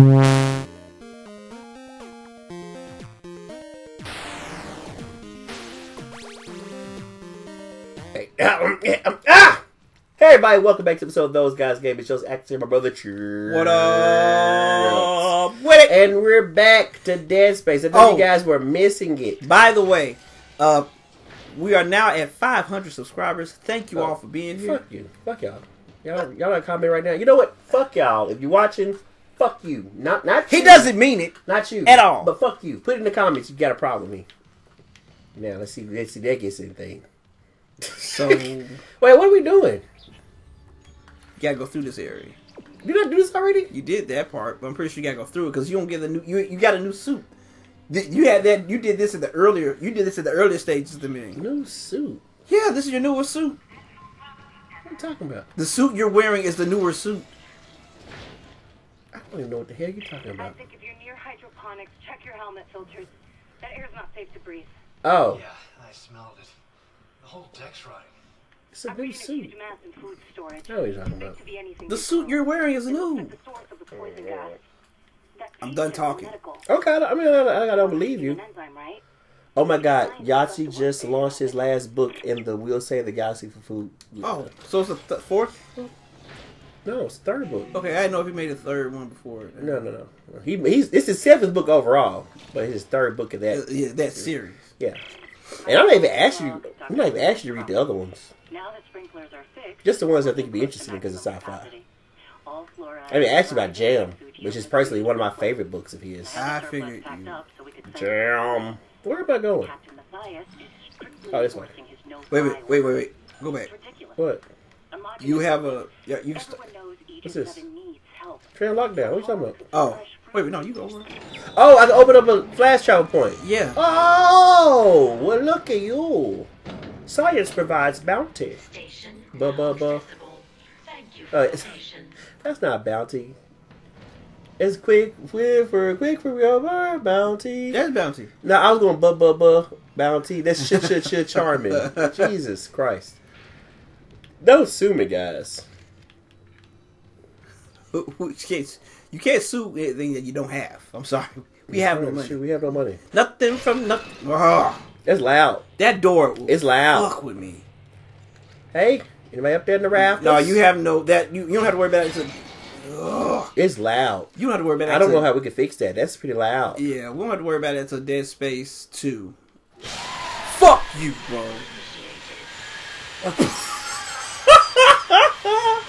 Hey everybody, welcome back to episode of Those Guys Gaming. Shows actually my brother Church. What up? What? And we're back to Dead Space. I know you guys were missing it. By the way, we are now at 500 subscribers. Thank you all for being here. Fuck you. Fuck y'all. Y'all don't comment right now. You know what? Fuck y'all. If you're watching, fuck you. Not you. He doesn't mean it. Not you. At all. But fuck you. Put it in the comments. You got a problem with me. Now, let's see if that gets anything. So... wait, what are we doing? You gotta go through this area. You did not do this already? You did that part, but I'm pretty sure you gotta go through it because you don't get the new. You got a new suit. You had that. You did this in the earlier. You did this in the earlier stages of the meeting. New suit. Yeah, this is your newer suit. What are you talking about? The suit you're wearing is the newer suit. I don't even know what the hell you're talking about. I think if you're near hydroponics, check your helmet filters. That air's not safe to breathe. Oh. Yeah, I smelled it. The whole deck's rotting. It's a new suit. No, he's talking about the suit you're wearing is new. I'm done talking. Okay, I don't believe you. Oh my God, Yahtzee just launched his last book in the We'll Save the Galaxy for Food. Oh, so it's the fourth? No, it's the third book. Okay, I didn't know if he made a third one before. No. It's his seventh book overall, but his third book of that series. Yeah. And I'm not even asking you to read the other ones. Now the sprinklers are fixed. Just the ones I think would be interesting because it's sci-fi. I mean, asked about Jam, which is personally one of my favorite books of his. I figured you. Jam. Where am I going? Oh, this one. Wait. Go back. What? You have a... Yeah, you. What's this? Train lockdown. What are you talking about? Oh. Wait, no, you go over. Oh, I can open up a flash travel point. Yeah. Oh, well, look at you. Science provides bounty. Ba-ba-ba. That's not bounty. It's quick for real bounty. That's bounty. No, I was going ba-ba-ba bounty. That's shit charming. Jesus Christ. Don't sue me, guys. Which case... You can't sue anything that you don't have. I'm sorry. We have no money. Sure, we have no money. Nothing from nothing. Oh, that's loud. That door. It's loud. Fuck with me. Hey, anybody up there in the rafters? No, you have no. That you don't have to worry about it. It's loud. You don't have to worry about it. I don't know how we can fix that. That's pretty loud. Yeah, we don't have to worry about it until Dead Space 2. Fuck you, bro.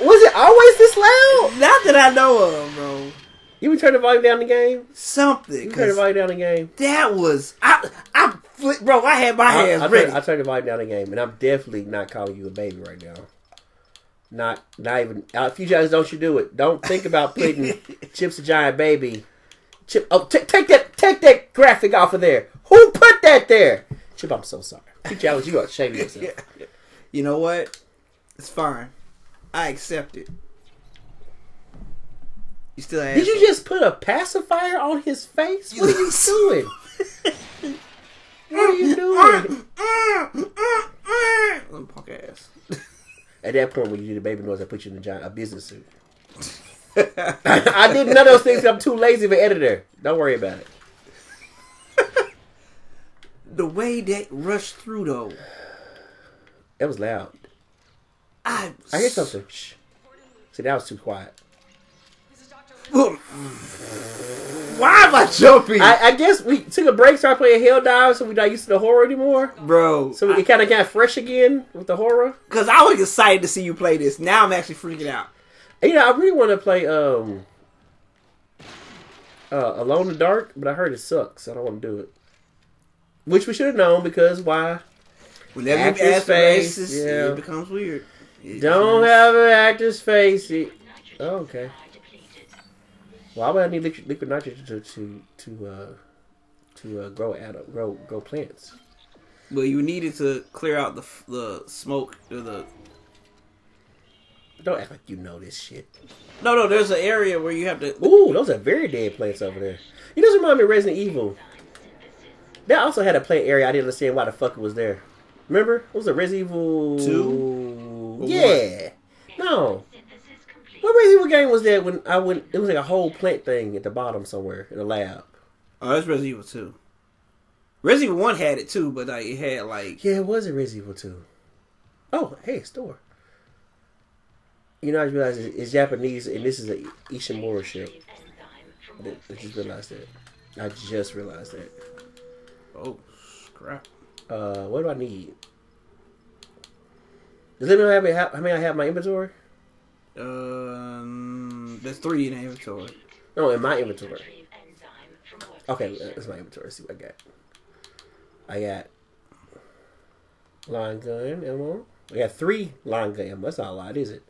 Was it always this loud? Not that I know of, bro. You would turn the volume down the game? Something. You turn the volume down the game? That was... Bro, I had my hands ready. I turned the volume down the game, and I'm definitely not calling you a baby right now. Not even... if you guys don't, you do it. Don't think about putting Chip's a giant baby. Chip, take that graphic off of there. Who put that there? Chip, I'm so sorry. You challenge, you got to shame yourself. Yeah. You know what? It's fine. I accept it. You still did you just put a pacifier on his face? What are you doing? What are you doing? Little punk ass. At that point, when you do the baby noise, I put you in a business suit. I did none of those things. I'm too lazy of an editor. Don't worry about it. The way that rushed through though, that was loud. I hear something. Shh. See, that was too quiet. Why am I jumping? I guess we took a break, started playing Hell Dive, so we're not used to the horror anymore. Bro. So it kind of got fresh again with the horror. Because I was excited to see you play this. Now I'm actually freaking out. And, you know, I really want to play Alone in the Dark, but I heard it sucks. So I don't want to do it. Which we should have known because why? Whenever you ask for racist, it becomes weird. Don't have an actor's face. Oh, okay. Why would I need liquid nitrogen to grow plants? Well, you needed to clear out the smoke or the. Don't act like you know this shit. No. There's an area where you have to. Ooh, those are very dead plants over there. You just remind me of Resident Evil. That also had a plant area. I didn't understand why the fuck it was there. Remember, it was a Resident Evil 2. Yeah. No. What Resident Evil game was was that when I went? It was like a whole plant thing at the bottom somewhere in the lab. Oh, that's Resident Evil 2. Resident Evil 1 had it too, but like, it had like... Yeah, it was in Resident Evil 2. Oh, hey, store. You know, I just realized it's Japanese, and this is an Ishimura ship. I just realized that. Oh, crap. What do I need? Does anyone have how many I have in my inventory? There's 3 in the inventory. No, in my inventory. Okay, that's my inventory. Let's see what I got. I got line gun ammo. I got 3 line gun ammo. That's not a lot, is it?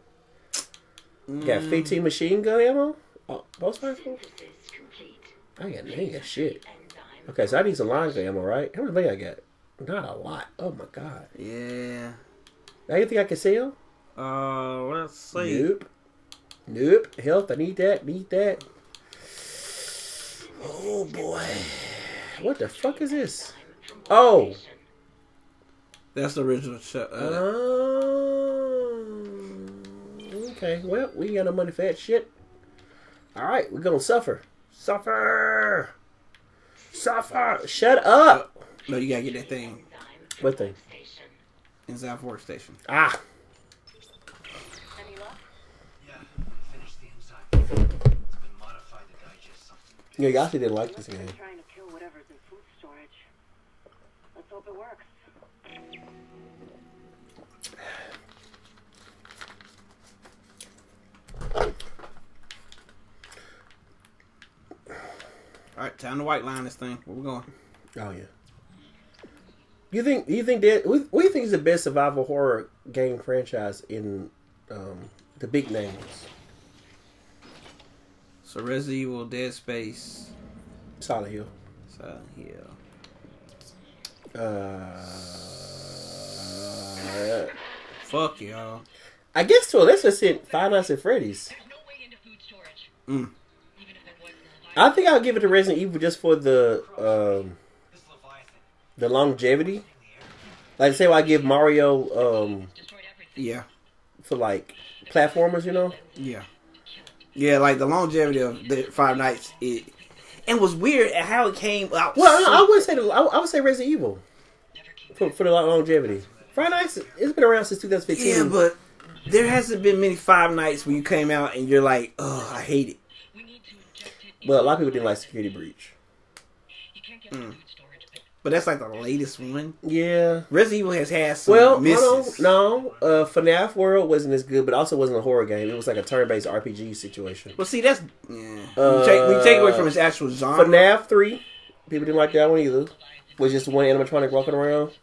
I got 15 machine gun ammo. Oh, both rifles. I got nigga shit. Okay, so I need some line gun ammo, right? How much money I got? Not a lot. Oh my god. Yeah. Now you think I can sell? Let's see. Nope. Nope. Health. I need that. Need that. Oh boy. What the fuck is this? Oh. That's the original shot. Okay. Well, we ain't got no money for that shit. All right, we're gonna suffer. Suffer. Shut up. No, you gotta get that thing. What thing? Inside workstation. Ah. Any luck? Yeah, finished the inside. It's been modified to digest something. Yeah, you actually didn't like this game. Trying to kill whatever's in food storage. Let's hope it works. All right, time to white line this thing. Where we going? Oh yeah. You think that what do you think is the best survival horror game franchise in the big names? So Resident Evil, Dead Space, Silent Hill. Fuck y'all. I guess so. Let's just hit Five Nights at Freddy's. I think I'll give it to Resident Evil just for the longevity. Like, say, I give Mario, yeah, for like platformers, you know. Yeah, yeah, like the longevity of the Five Nights. It was weird at how it came out. Well, I wouldn't say I would say Resident Evil for the longevity. Five Nights, it's been around since 2015. Yeah, but there hasn't been many Five Nights where you came out and you're like, oh, I hate it. Well, a lot of people didn't like Security Breach. But that's like the latest one. Yeah. Resident Evil has had some misses. No. FNAF World wasn't as good, but also wasn't a horror game. It was like a turn-based RPG situation. Well, see, that's... Yeah. We take away from its actual genre. FNAF 3. People didn't like that one either. Was just one animatronic walking around.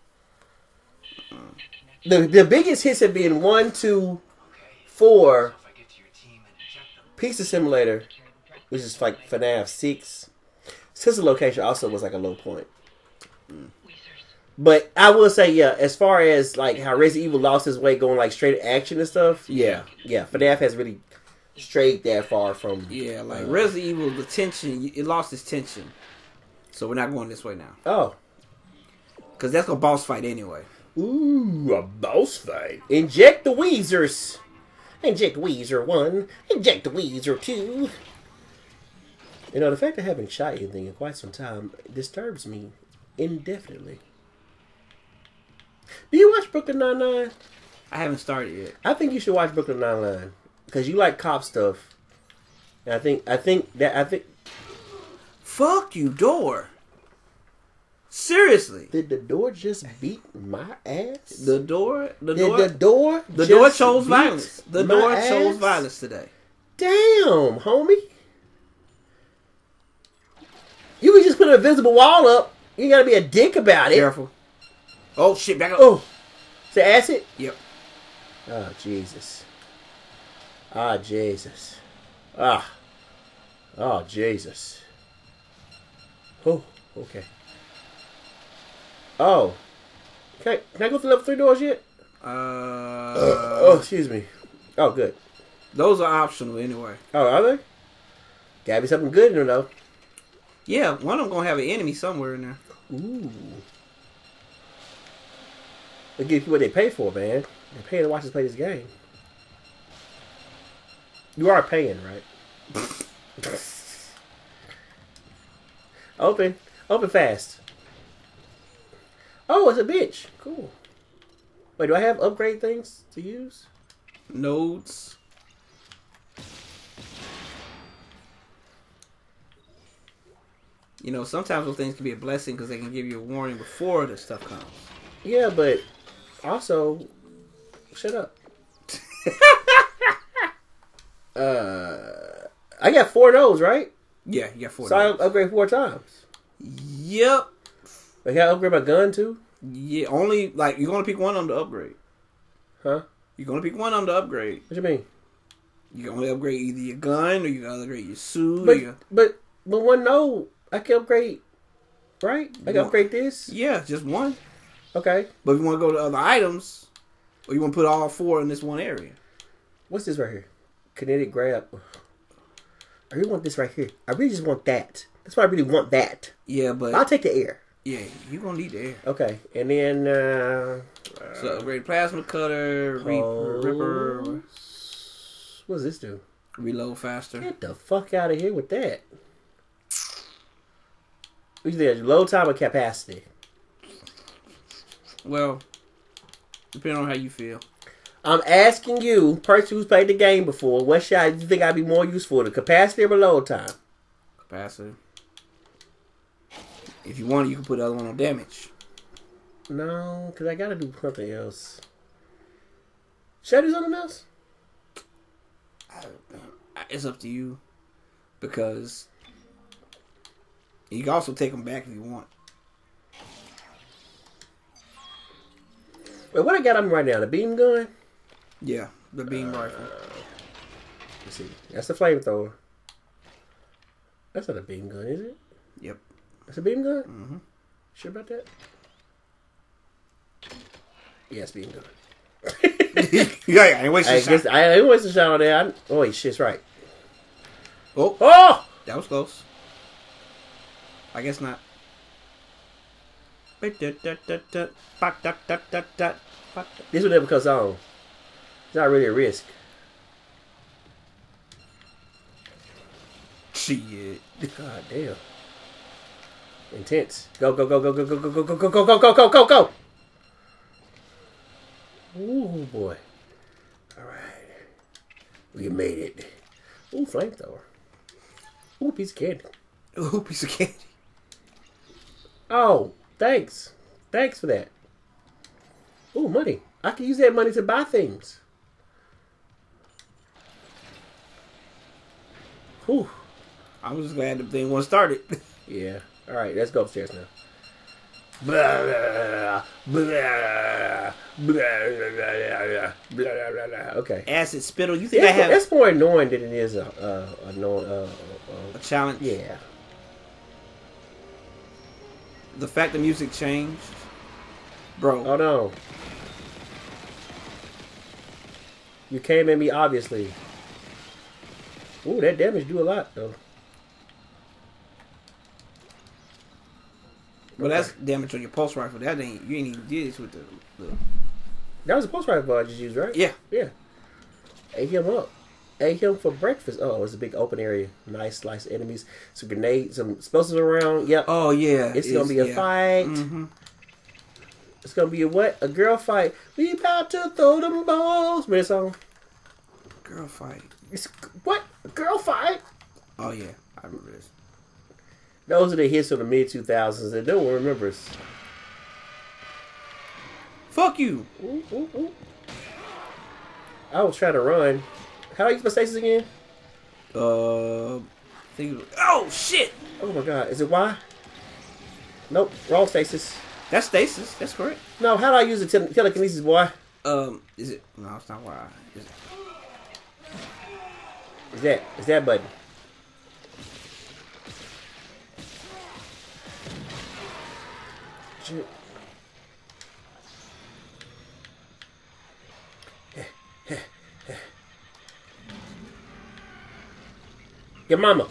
The biggest hits have been 1, 2, 4. Pizza Simulator, which is like FNAF 6. Sister Location also was like a low point. But I will say, yeah, as far as like how Resident Evil lost his way going like straight action and stuff, yeah, FNAF has really strayed that far from... Yeah, like Resident Evil, the tension, it lost its tension. So we're not going this way now. Oh. Because that's a boss fight anyway. Ooh, a boss fight. Inject the Weezers. Inject Weezer 1. Inject the Weezer 2. You know, the fact I haven't shot anything in quite some time disturbs me indefinitely. Do you watch Brooklyn Nine-Nine? I haven't started yet. I think you should watch Brooklyn Nine-Nine because you like cop stuff. And I think. Fuck you, door. Seriously. Did the door just beat my ass? The door chose violence. The door chose violence today. Damn, homie. You can just put an invisible wall up. You ain't gotta be a dick about it. Careful. Oh, shit, back up. Oh. Is that acid? Yep. Oh, Jesus. Ah, oh, Jesus. Ah. Oh, Jesus. Oh, okay. Oh. Can I go through level 3 doors yet? Oh, excuse me. Oh, good. Those are optional anyway. Oh, are they? Gotta be something good in there, though. Yeah, one of them gonna have an enemy somewhere in there. Ooh. They give you what they pay for, man. They pay to watch us play this game. You are paying, right? Open. Open fast. Oh, it's a bitch. Cool. Wait, do I have upgrade things to use? Nodes. You know, sometimes those things can be a blessing because they can give you a warning before the stuff comes. Yeah, but also, shut up. I got 4 of those, right? Yeah, you got 4 of those. So I upgrade 4 times. Yep. I gotta upgrade my gun too? Yeah, only, like, you're gonna pick one on the upgrade. Huh? You're gonna pick one on the upgrade. What you mean? You can only upgrade either your gun or you can upgrade your suit. But, or your... but one node, I can upgrade, right? I can upgrade this? Yeah, just one. Okay. But if you wanna go to other items, or you wanna put all 4 in this one area. What's this right here? Kinetic grab. I really want this right here. I really just want that. That's why I really want that. Yeah, but... I'll take the air. Yeah, you're going to need the air. Okay, and then... so, upgrade plasma cutter, ripper... What does this do? Reload faster. Get the fuck out of here with that. Either load time or capacity. Well, depending on how you feel. I'm asking you, person who's played the game before, what shot do you think I'd be more useful, the capacity or reload time? Capacity. If you want, you can put the other one on damage. No, because I got to do something else. Should I do something else? I don't know. It's up to you. Because you can also take them back if you want. Wait, what I got on right now? The beam gun? Yeah, the beam rifle. Let's see. That's the flamethrower. That's not a beam gun, is it? Yep. That's a beam gun? Mm-hmm. Sure about that? Yeah, it's beam gun. Yeah, I ain't wasting a shot. I ain't wasting a shot on that. Oh, wait, shit's right. Oh. Oh! That was close. I guess not. This one never comes on. It's not really a risk. Shit. God damn. Intense. Go, go, go, go, go, go, go, go, go, go, go, go, go, go, go. Ooh, boy. All right. We made it. Ooh, flamethrower. Ooh, piece of candy. Ooh, piece of candy. Oh, thanks. Thanks for that. Ooh, money. I can use that money to buy things. Ooh. I was just glad the thing wasn't started. Yeah. All right, let's go upstairs now. Okay. Acid spittle. You think I have? That's more annoying than it is a challenge. Yeah. The fact the music changed, bro. Oh no! You came at me obviously. Ooh, that damage do a lot though. Well, that's damage on your pulse rifle. That ain't you ain't even did this with the. That was a pulse rifle I just used, right? Yeah, yeah. Ate him up. Ate him for breakfast. Oh, it's a big open area. Nice slice of enemies. Some grenades. Some explosives around. Yep. Oh yeah. It's gonna be a fight. Mm-hmm. It's gonna be a what? A girl fight. We about to throw them balls. Remember that song? Girl fight. It's what? A girl fight. Oh yeah, I remember this. Those are the hits of the mid-2000s that no one remembers. Fuck you! Ooh, ooh, ooh. I was trying to run. How do I use my stasis again? Oh, shit! Oh my god. Is it Y? Nope. Wrong stasis. That's stasis. That's correct. No, how do I use the telekinesis, boy? Is it? No, it's not Y. Is it? Is that button? Your mama.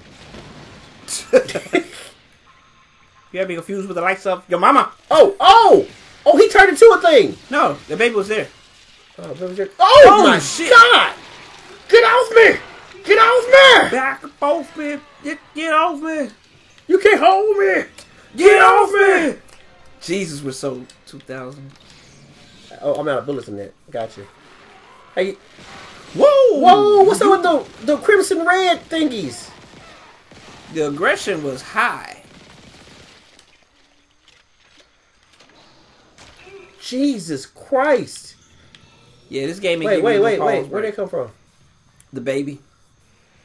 You have me confused with the likes of your mama. Oh, oh, oh! He turned into a thing. No, the baby was there. Oh, oh my shit. God! Get off me! Get off me! Back off me! Get off me! You can't hold me! Get off me! Jesus was so 2000. Oh, I'm out of bullets in that. Gotcha. Hey. Whoa! Whoa! What's up with the crimson red thingies? The aggression was high. Jesus Christ! Yeah, this game ain't giving me no pause, bro. Where'd they come from? The baby.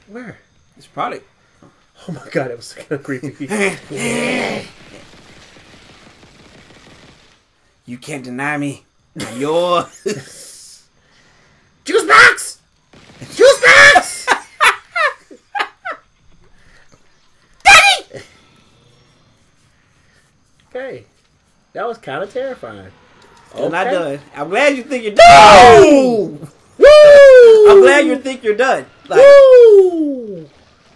Where? It's probably... Oh my god, it was kind of creepy. You can't deny me. Your juice box! Juice box! Daddy! Okay. That was kind of terrifying. Still not done. I'm glad you think you're done. Oh! Woo! I'm glad you think you're done. Like, woo!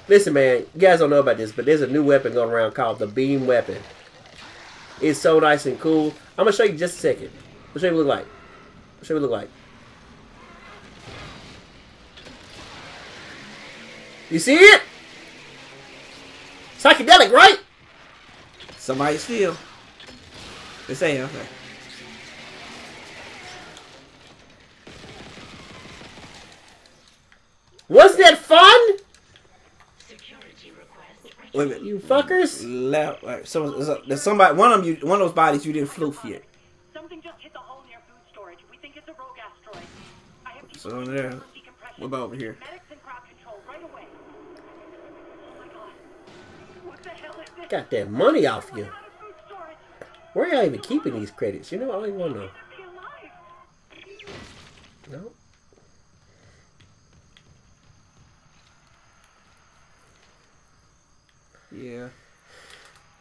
Listen, man, you guys don't know about this, but there's a new weapon going around called the beam weapon. It's so nice and cool. I'm gonna show you just a second. I'll show you what it look like. I'll show you what it look like. You see it? Psychedelic, right? Somebody steal. They say okay. Was that fun? Security request. Wait a minute, you fuckers! Left. So, there's somebody. One of those bodies you didn't floof yet. Something just hit the hole near food storage. We think it's a rogue asteroid. I have to over there. What about over here? Medics and crowd control right away. Oh my god! What the hell is this? Got that money off you. Where are y'all even keeping these credits? You know, I don't even want to know. No. Yeah.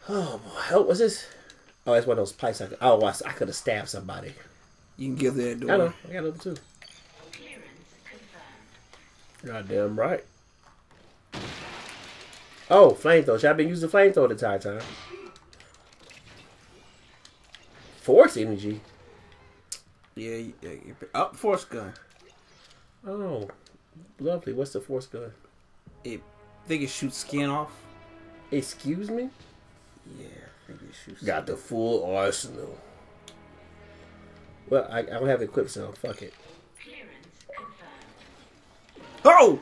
Oh boy, what was this? Oh, that's one of those pipes. I could have stabbed somebody. You can give that door. I know. I got them too. Goddamn right. Oh, flamethrower. I've been using flamethrower the entire time. Force energy. Yeah. Up force gun. Oh, lovely. What's the force gun? I think it shoots skin off. Excuse me? Yeah, I think it shoots. Got the full arsenal. Well, I don't have it equipped, so fuck it. Oh!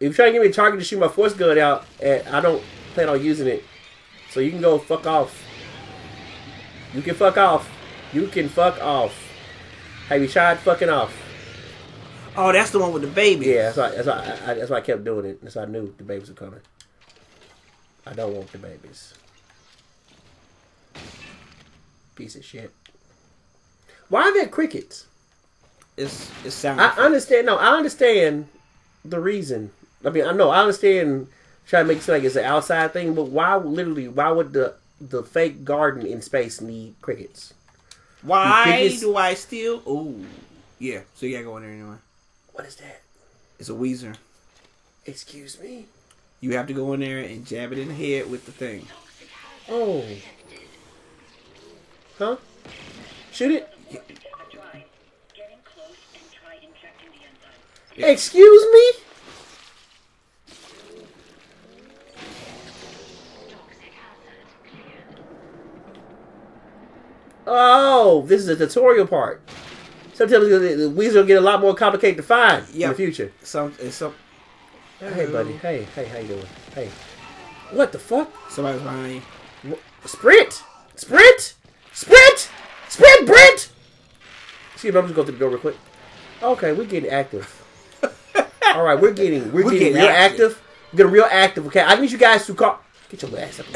If you're trying to give me a target to shoot my force gun out, and I don't plan on using it, so you can go fuck off. You can fuck off. You can fuck off. Have you tried fucking off? Oh, that's the one with the baby. Yeah, that's why I kept doing it. That's why I knew the babies were coming. I don't want the babies. Piece of shit. Why are there crickets? It sounds. I understand. No, I understand the reason. I mean, I know I understand trying to make it seem like it's an outside thing, but why? Literally, why would the fake garden in space need crickets? Why do I steal? Oh, yeah. So you gotta go in there anyway. What is that? It's a Weezer. Excuse me? You have to go in there and jab it in the head with the thing. Oh. Huh? Shoot it? Yeah. Yeah. Excuse me? Oh, this is a tutorial part. Sometimes the Weezer will get a lot more complicated to find in the future. Hey, buddy. Hey, how you doing? Hey. What the fuck? Somebody's behind you. Sprint! Sprint! Sprint! Sprint! Brent! Excuse me, I'm just going through the door real quick. Okay, we're getting active. All right, we're getting real active. We're getting real active, okay? I need you guys to call... Get your ass up.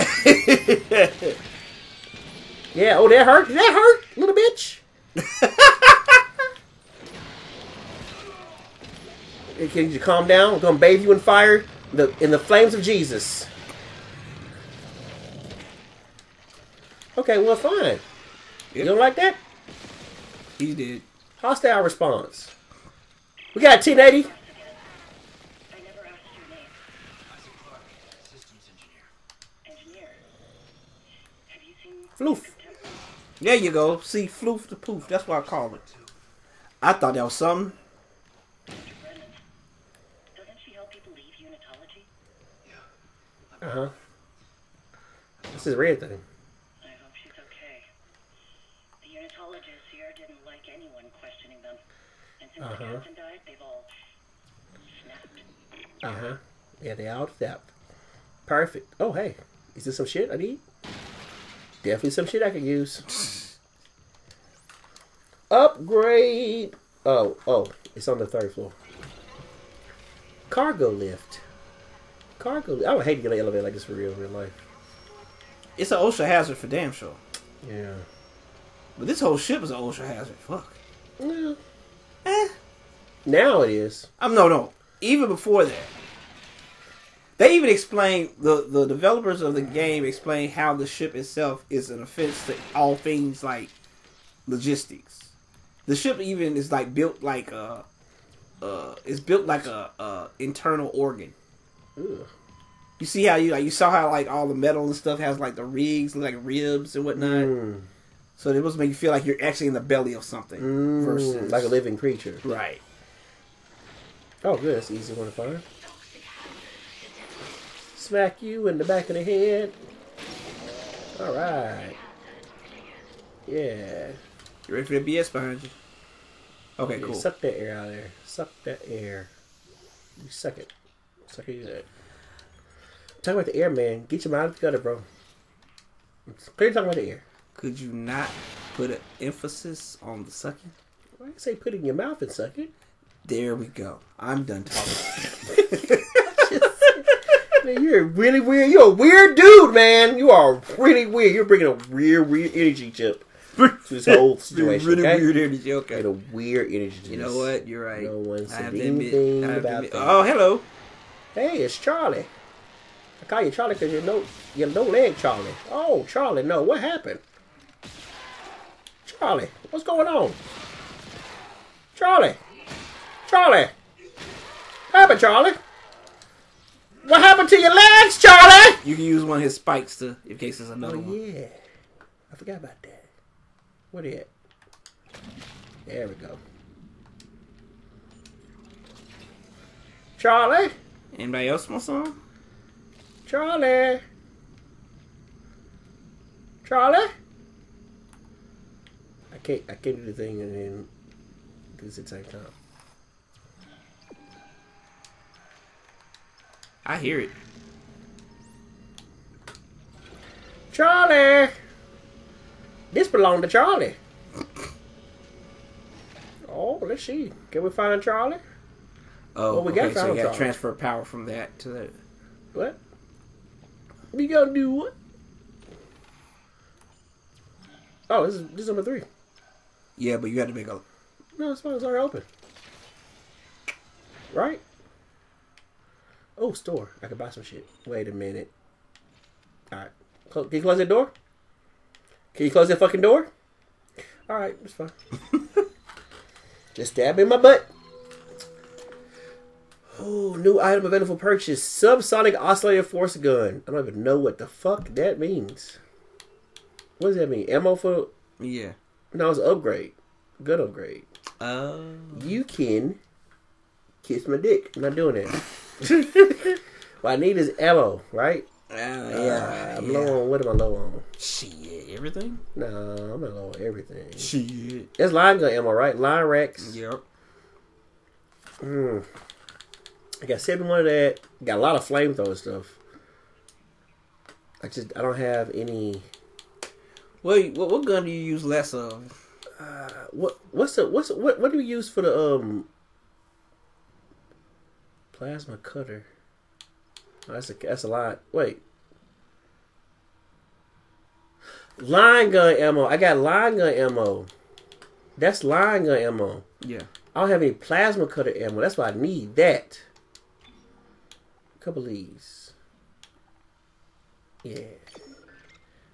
Yeah, oh, that hurt? Did that hurt, little bitch? Can you calm down? I'm gonna bathe you in fire, in the flames of Jesus. Okay, well, fine. Yep. You don't like that? He did. Hostile response. We got 1080. I never asked your name. Isaac Clark, systems engineer. Have you seen Floof? There you go. See, Floof the Poof. That's what I call it. I thought that was something. Uh-huh. This is weird then. I hope she's okay. The unitologists here didn't like anyone questioning them. And since the captain died, they've all snapped. Uh-huh. Yeah, they all snapped. Perfect. Oh, hey. Is this some shit I need? Definitely some shit I can use. Upgrade! Oh, oh. It's on the third floor. Cargo lift. Cargo lift. I would hate to get an elevator like this for real life. It's an OSHA hazard for damn sure. Yeah. But this whole ship is an OSHA hazard. Fuck. Yeah. Eh. Now it is. No. Even before that. They even explain, the developers of the game explain how the ship itself is an offense to all things like logistics. The ship even is like built like a, it's built like a internal organ. Ugh. You see how you saw how all the metal and stuff has like the rigs, like ribs and whatnot. Mm. So it must make you feel like you're actually in the belly of something, versus like a living creature, right? Oh, good. That's an easy one to find. Smack you in the back of the head. All right. Yeah. You ready for the BS behind you? Okay, cool. Suck that air out of there. Suck that air. You suck it. Suck it good. Talking about the air, man. Get your mind together, bro. I'm clearly talking about the air. Could you not put an emphasis on the sucking? Why did you say put it in your mouth and suck it? There we go. I'm done talking. Man, you're really weird. You're a weird dude, man. You are really weird. You're bringing a weird energy chip to this whole situation. Really weird energy. Okay. And a weird energy. You know what? You're right. No one said anything about that. Oh, hello. Hey, it's Charlie. I call you Charlie because you're no leg Charlie. Oh, Charlie, no. What happened? Charlie, what's going on? Charlie, Charlie, what happened, Charlie? What happened to your legs, Charlie? You can use one of his spikes to, in case there's another one. Yeah. I forgot about that. What is it? There we go. Charlie? Anybody else want some? Charlie? Charlie? I can't do the thing and then do this at the same time. I hear it. Charlie! This belonged to Charlie. Oh, let's see. Can we find Charlie? Oh, well, we got so you got to transfer power from that to that. What? We gonna do what? Oh, this is number 3. Yeah, but you got to make a... No, it's fine. It's already open. Right? Oh, store. I could buy some shit. Wait a minute. Alright. Can you close that door? Can you close that fucking door? Alright, it's fine. Just stab me in my butt. Oh, new item available for purchase. Subsonic oscillator force gun. I don't even know what the fuck that means. What does that mean? Ammo for... Yeah. No, it's an upgrade. Good upgrade. Oh. You can kiss my dick. I'm not doing that. What I need is ammo, right? Yeah. I'm low on, what am I low on? Shit, everything? No, I'm not low on everything. Shit. That's line gun ammo, right? Line racks. Yep. I got 71 of that. Got a lot of flamethrower stuff. I don't have any. Wait, what gun do you use less of? What do we use for the plasma cutter. Oh, that's a lot. Wait. Line gun ammo. I got line gun ammo. That's line gun ammo. Yeah. I don't have any plasma cutter ammo. That's why I need that. A couple of these. Yeah.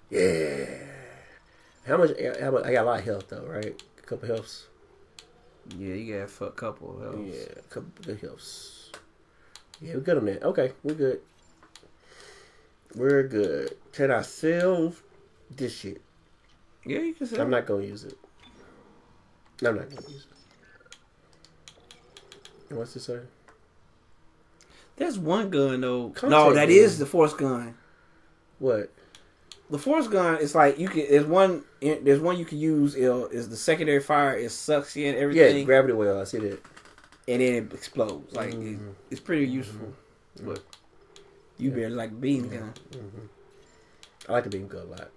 Yeah. How much? I got a lot of health though, right? A couple of healths. Yeah, you got a couple of healths. Yeah, a couple good healths. Yeah, we're good on that. Okay, we're good. We're good. Can I sell this shit? Yeah, you can sell it. I'm not going to use it. No, I'm not going to use it. What's this say? That's one gun though. No, that is the force gun. What? The force gun is like you can. There's one you can use. Is the secondary fire? It sucks in everything. Yeah, gravity well. I see that. And then it explodes. Like it's pretty useful. Mm-hmm. But you better like the beam gun. Mm-hmm. I like the beam gun a lot.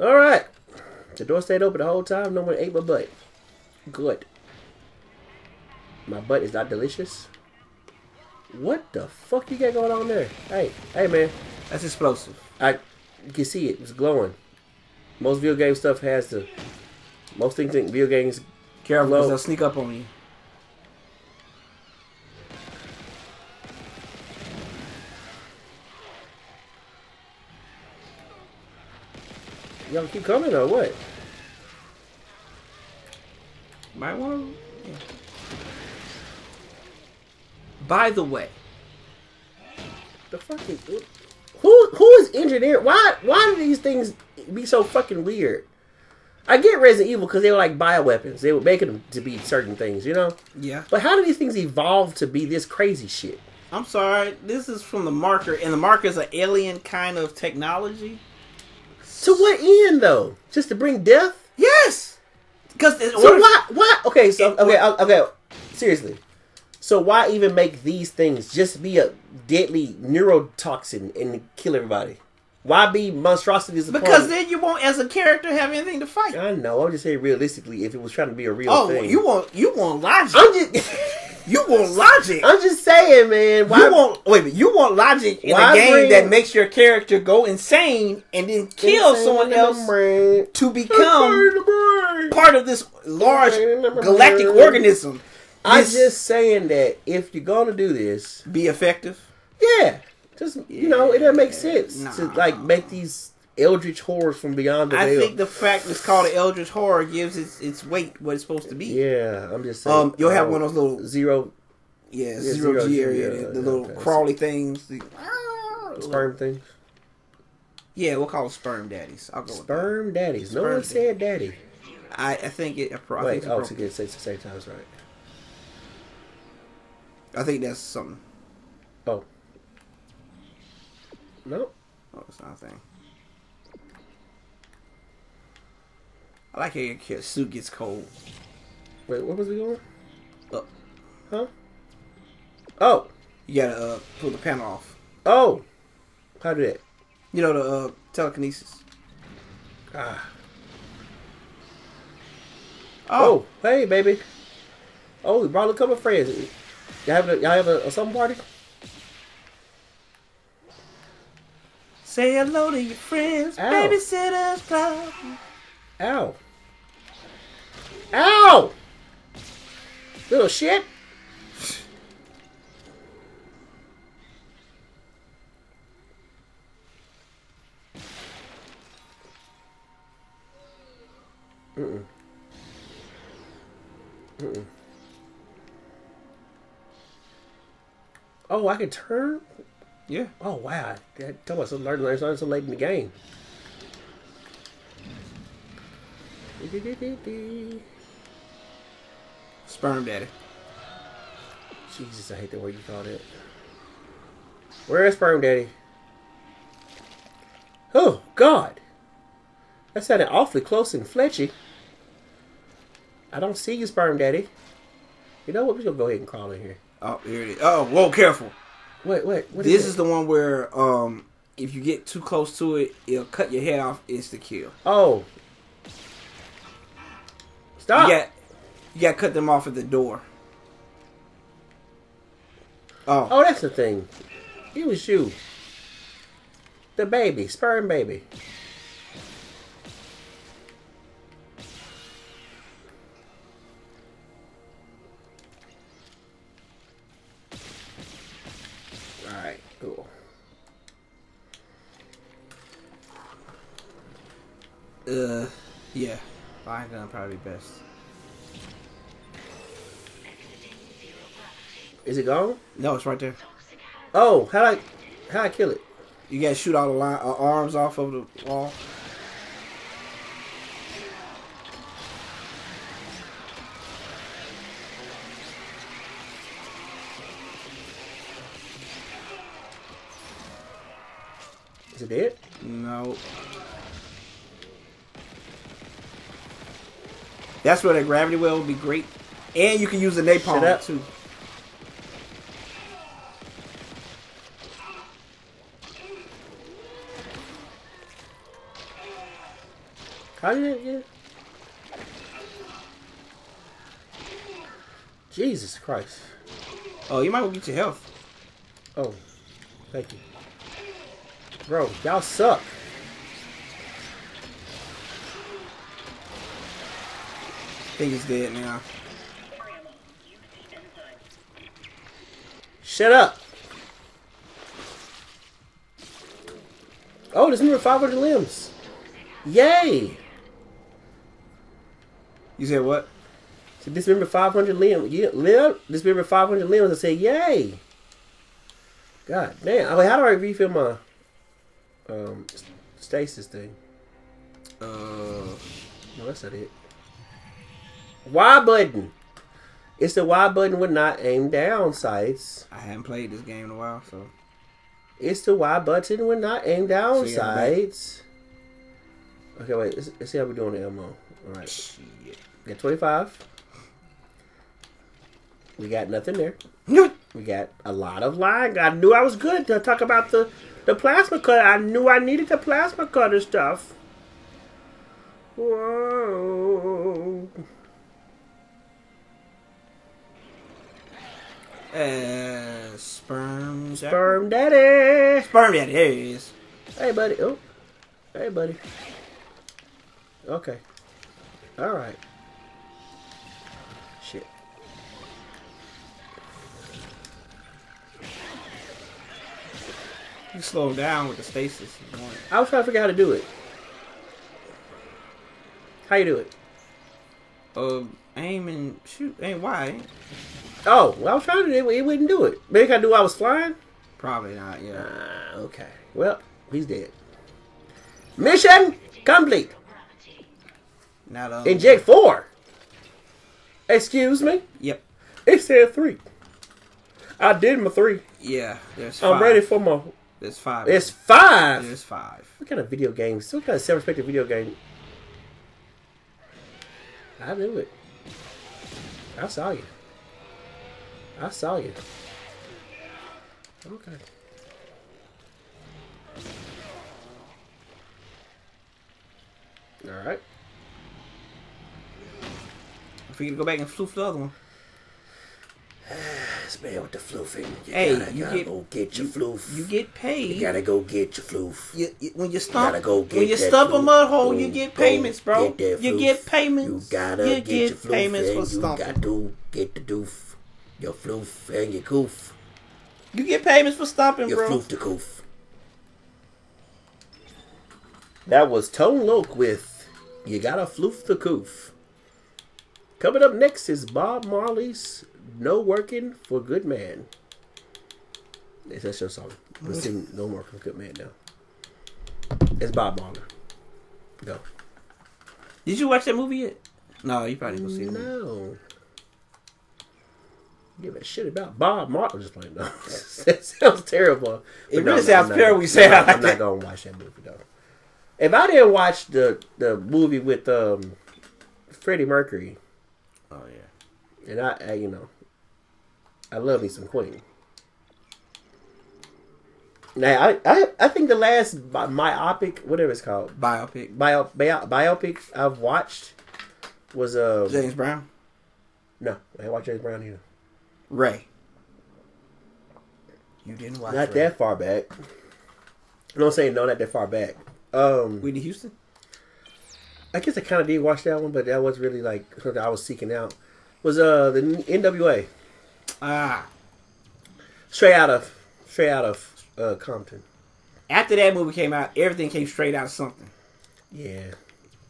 All right. The door stayed open the whole time. No one ate my butt. Good. My butt is not delicious. What the fuck you got going on there? Hey man. That's explosive. You can see it. It's glowing. Most video game stuff has to. Most things think video games. Careful, because they'll sneak up on you. Y'all keep coming or what? Might want to... Yeah. By the way... The fucking... Who is engineered? Why do these things be so fucking weird? I get Resident Evil because they were like bioweapons. They were making them to be certain things, you know? Yeah. But how do these things evolve to be this crazy shit? I'm sorry. This is from the marker. And the marker is an alien kind of technology. To what end, though? Just to bring death? Yes. Because okay. Seriously. So why even make these things just be a deadly neurotoxin and kill everybody? Why be monstrosities? Because then you won't, as a character, have anything to fight. I know. I'm just saying realistically, if it was trying to be a real thing. Oh, you want logic. I'm just. You want logic. I'm just saying, man. Why, you want logic in a game that makes your character go insane and then kill someone else to become part of this large galactic organism. I'm just saying that if you're gonna do this, be effective. Yeah, just you know, it doesn't make sense to like make these eldritch horrors from beyond the veil. I think the fact it's called an eldritch horror gives its weight what it's supposed to be. Yeah, I'm just saying. You'll have one of those little zero G area, the little crawly things, the sperm things. Yeah, we'll call them sperm daddies. I'll go with that. Daddies. Sperm daddies. No one said daddy. I think it. Wait, oh, it's the same time, right? I think that's something. Oh. Nope. Oh, it's not a thing. I like how your suit gets cold. Wait, what was we going? Up. Huh? Oh. You gotta pull the panel off. Oh. How do that? You know, the telekinesis. Ah. Oh. Oh, hey, baby. Oh, we brought a couple of friends. Y'all have a something party? Say hello to your friends. Ow. Babysitter's Club. Ow. Ow! Little shit. Mm-mm. Mm-mm. Oh, I can turn? Yeah. Oh, wow. I told myself learning so late in the game. Sperm daddy. Jesus, I hate the way you called it. Where is sperm daddy? Oh, God. That sounded awfully close and fletchy. I don't see you, sperm daddy. You know what? We're going to go ahead and crawl in here. Oh, here it is. Oh, whoa, careful. Wait. What is this? Is the one where if you get too close to it, it'll cut your head off insta-kill. Oh. Stop. You got to cut them off at the door. Oh. Oh, that's the thing. It was you. The baby. Sperm baby. Alright, cool. Yeah. Fire gun probably best. Is it gone? No, it's right there. Oh, how I kill it? You gotta shoot all the arms off of the wall. Is it it? No. That's where the gravity well would be great. And you can use the napalm too. How did it get? Jesus Christ. Oh, you might want to get your health. Oh, thank you. Bro, y'all suck. I think he's dead now. Shut up. Oh, there's more 500 limbs. Yay. You said what? So dismember 500 limbs. Yeah, dismember 500 limbs. I said, yay. God damn. I mean, how do I refill my stasis thing? No, that's not it. Y button. It's the Y button with not aim down sights. I haven't played this game in a while, so. It's the Y button with not aim down sights. Okay, wait. Let's see how we're doing the Elmo. All right. Shit. We got 25. We got nothing there. We got a lot of line. I knew I was good to talk about the plasma cutter. I knew I needed the plasma cutter stuff. Whoa. Sperm daddy. Sperm daddy. There he is. Hey, buddy. Oh. Hey, buddy. Okay. All right. Shit. You slow down with the stasis. I was trying to figure out how to do it. How you do it? Aim and shoot. Ain't why. Oh, well, I was trying to do it. It wouldn't do it. Maybe I do while I was flying? Probably not, yeah. Okay. Well, he's dead. Mission complete. Not Inject 4. Excuse me? Yep. It said 3. I did my 3. Yeah, there's 5. I'm ready for my... There's 5. There's 5? There's 5. What kind of video games? What kind of self-respecting video game? I knew it. I saw you. I saw you. Okay. Alright. For you to go back and floof the other one. It's man with the floofing. You gotta go get your floof. You get paid. You gotta go get your floof. When you stump a mud hole, you get payments, bro. You get payments. You get payments for stumping. You got to get the doof. Your floof and your coof. You get payments for stomping, bro. Your floof to coof. That was Tone Loc with You Gotta Floof the Coof. Coming up next is Bob Marley's No Working for Good Man. That's your song. We'll sing No Working for Good Man now. It's Bob Marley. Go. Did you watch that movie yet? No, you probably didn't see it. No. Give a shit about Bob Marley. I'm just playing. No, that sounds terrible. It really sounds terrible. We say that. I'm not gonna watch that movie though. If I didn't watch the movie with Freddie Mercury, oh yeah, and I you know, I love me some Queen. Now I think the last myopic, whatever it's called, biopic I've watched was James Brown. No, I didn't watch James Brown either. Ray. You didn't watch Not Ray. That far back. No, I'm saying no, not that far back. Whitney Houston? I guess I kind of did watch that one, but that was really like something I was seeking out. Was the NWA. Ah. Straight out of Compton. After that movie came out, everything came straight out of something. Yeah.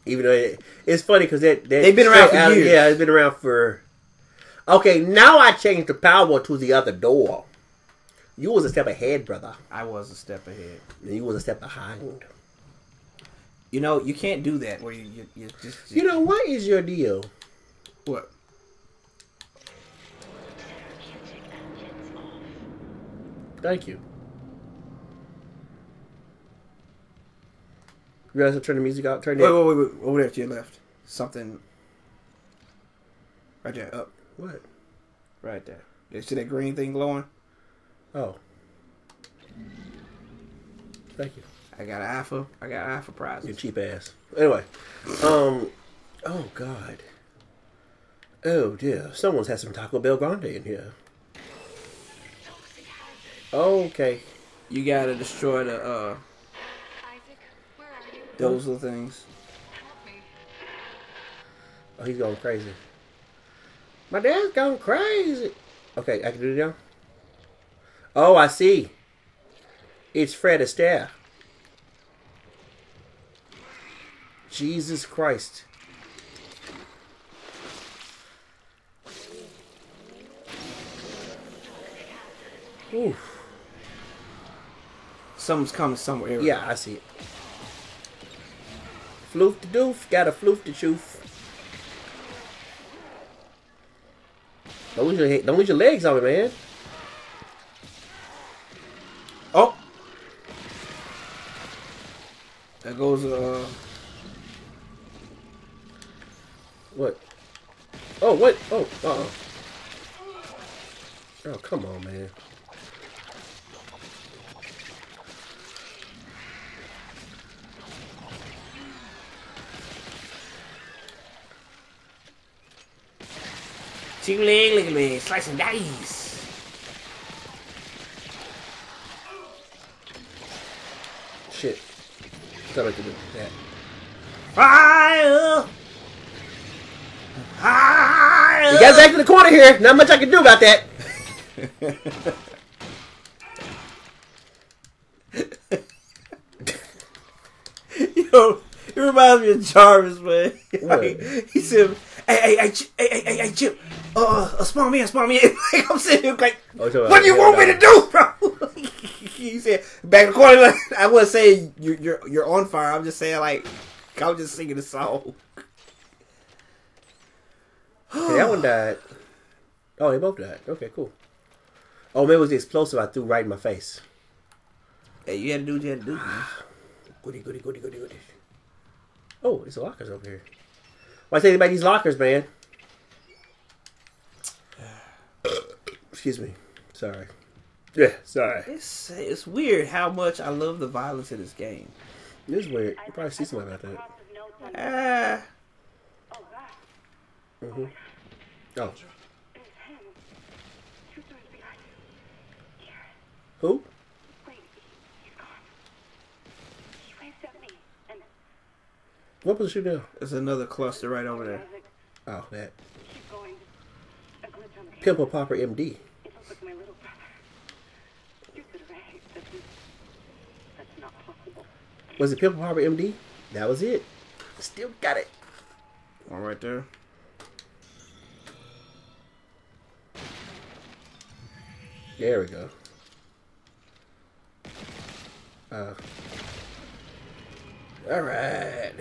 Even though it's funny because they've been around for years. Yeah, it's been around for... Okay, now I changed the power to the other door. You was a step ahead, brother. I was a step ahead. And you was a step behind. You know, you can't do that where you just... You know, what is your deal? What? Thank you. You guys have to turn the music out. Turn it. Wait. Over there to your left. Something. Right there. Up. What? Right there. You see that green thing glowing? Oh. Thank you. I got alpha prizes. You cheap ass. Anyway. Oh, God. Oh, dear. Someone's had some Taco Bell Grande in here. Okay. You gotta destroy the, those little things. Oh, he's going crazy. My dad's going crazy. Okay, I can do it now. Oh, I see. It's Fred Astaire. Jesus Christ. Oof. Something's coming somewhere. Right? Yeah, I see it. Floof the doof, got a floof the choof. Don't lose your legs on me, man. Oh, that goes. What? Oh, what? Oh, Oh, come on, man. Chicken leg, look at me, slice and dice. Shit. Thought I could do that. Fire! Fire! You guys back to the corner here. Not much I can do about that. Yo, it reminds me of Jarvis, man. Like, he said, hey, Chip. Spawn me in. Like, I'm sitting here like, what do you want me to do, bro? He said, back in the corner, like, I wasn't saying you're on fire. I'm just saying, like, I was just singing a song. Hey, that one died. Oh, they both died. Okay, cool. Oh, maybe it was the explosive I threw right in my face. Hey, you had to do what you had to do. Goody. Oh, there's lockers over here. Why say about these lockers, man? Excuse me. Sorry. Yeah, sorry. It's weird how much I love the violence in this game. It is weird. You probably see something about that. Oh. Who? Wait, he's gone. He waved at me and... What was she doing? There's another cluster right over there. Oh, that. Pimple Popper MD. It looks like my little brother. You could have hate this. That's not possible. Was it Pimple Popper MD? That was it. Still got it. One right there. There we go. Alright.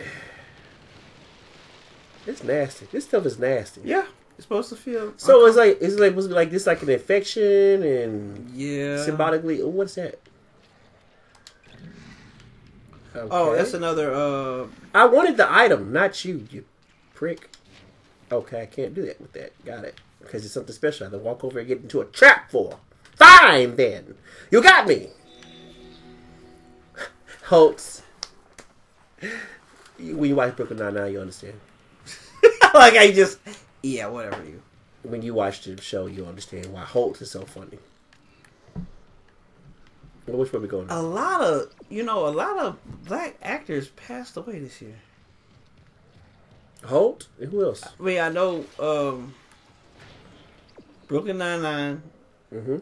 It's nasty. This stuff is nasty. Yeah. It's supposed to feel... So it's like supposed to be like this, like an infection and... Yeah. Symbolically... What's that? Okay. Oh, that's another, I wanted the item, not you, you prick. Okay, I can't do that with that. Got it. Because it's something special. I have to walk over and get into a trap for. Fine, then. You got me. Holtz. When you watch Brooklyn Nine-Nine, you understand. Like, I just... Yeah, whatever you... When you watch the show, you understand why Holtz is so funny. Well, which way we going now? A lot of black actors passed away this year. Holt? And who else? I mean, I know... Brooklyn Nine-Nine.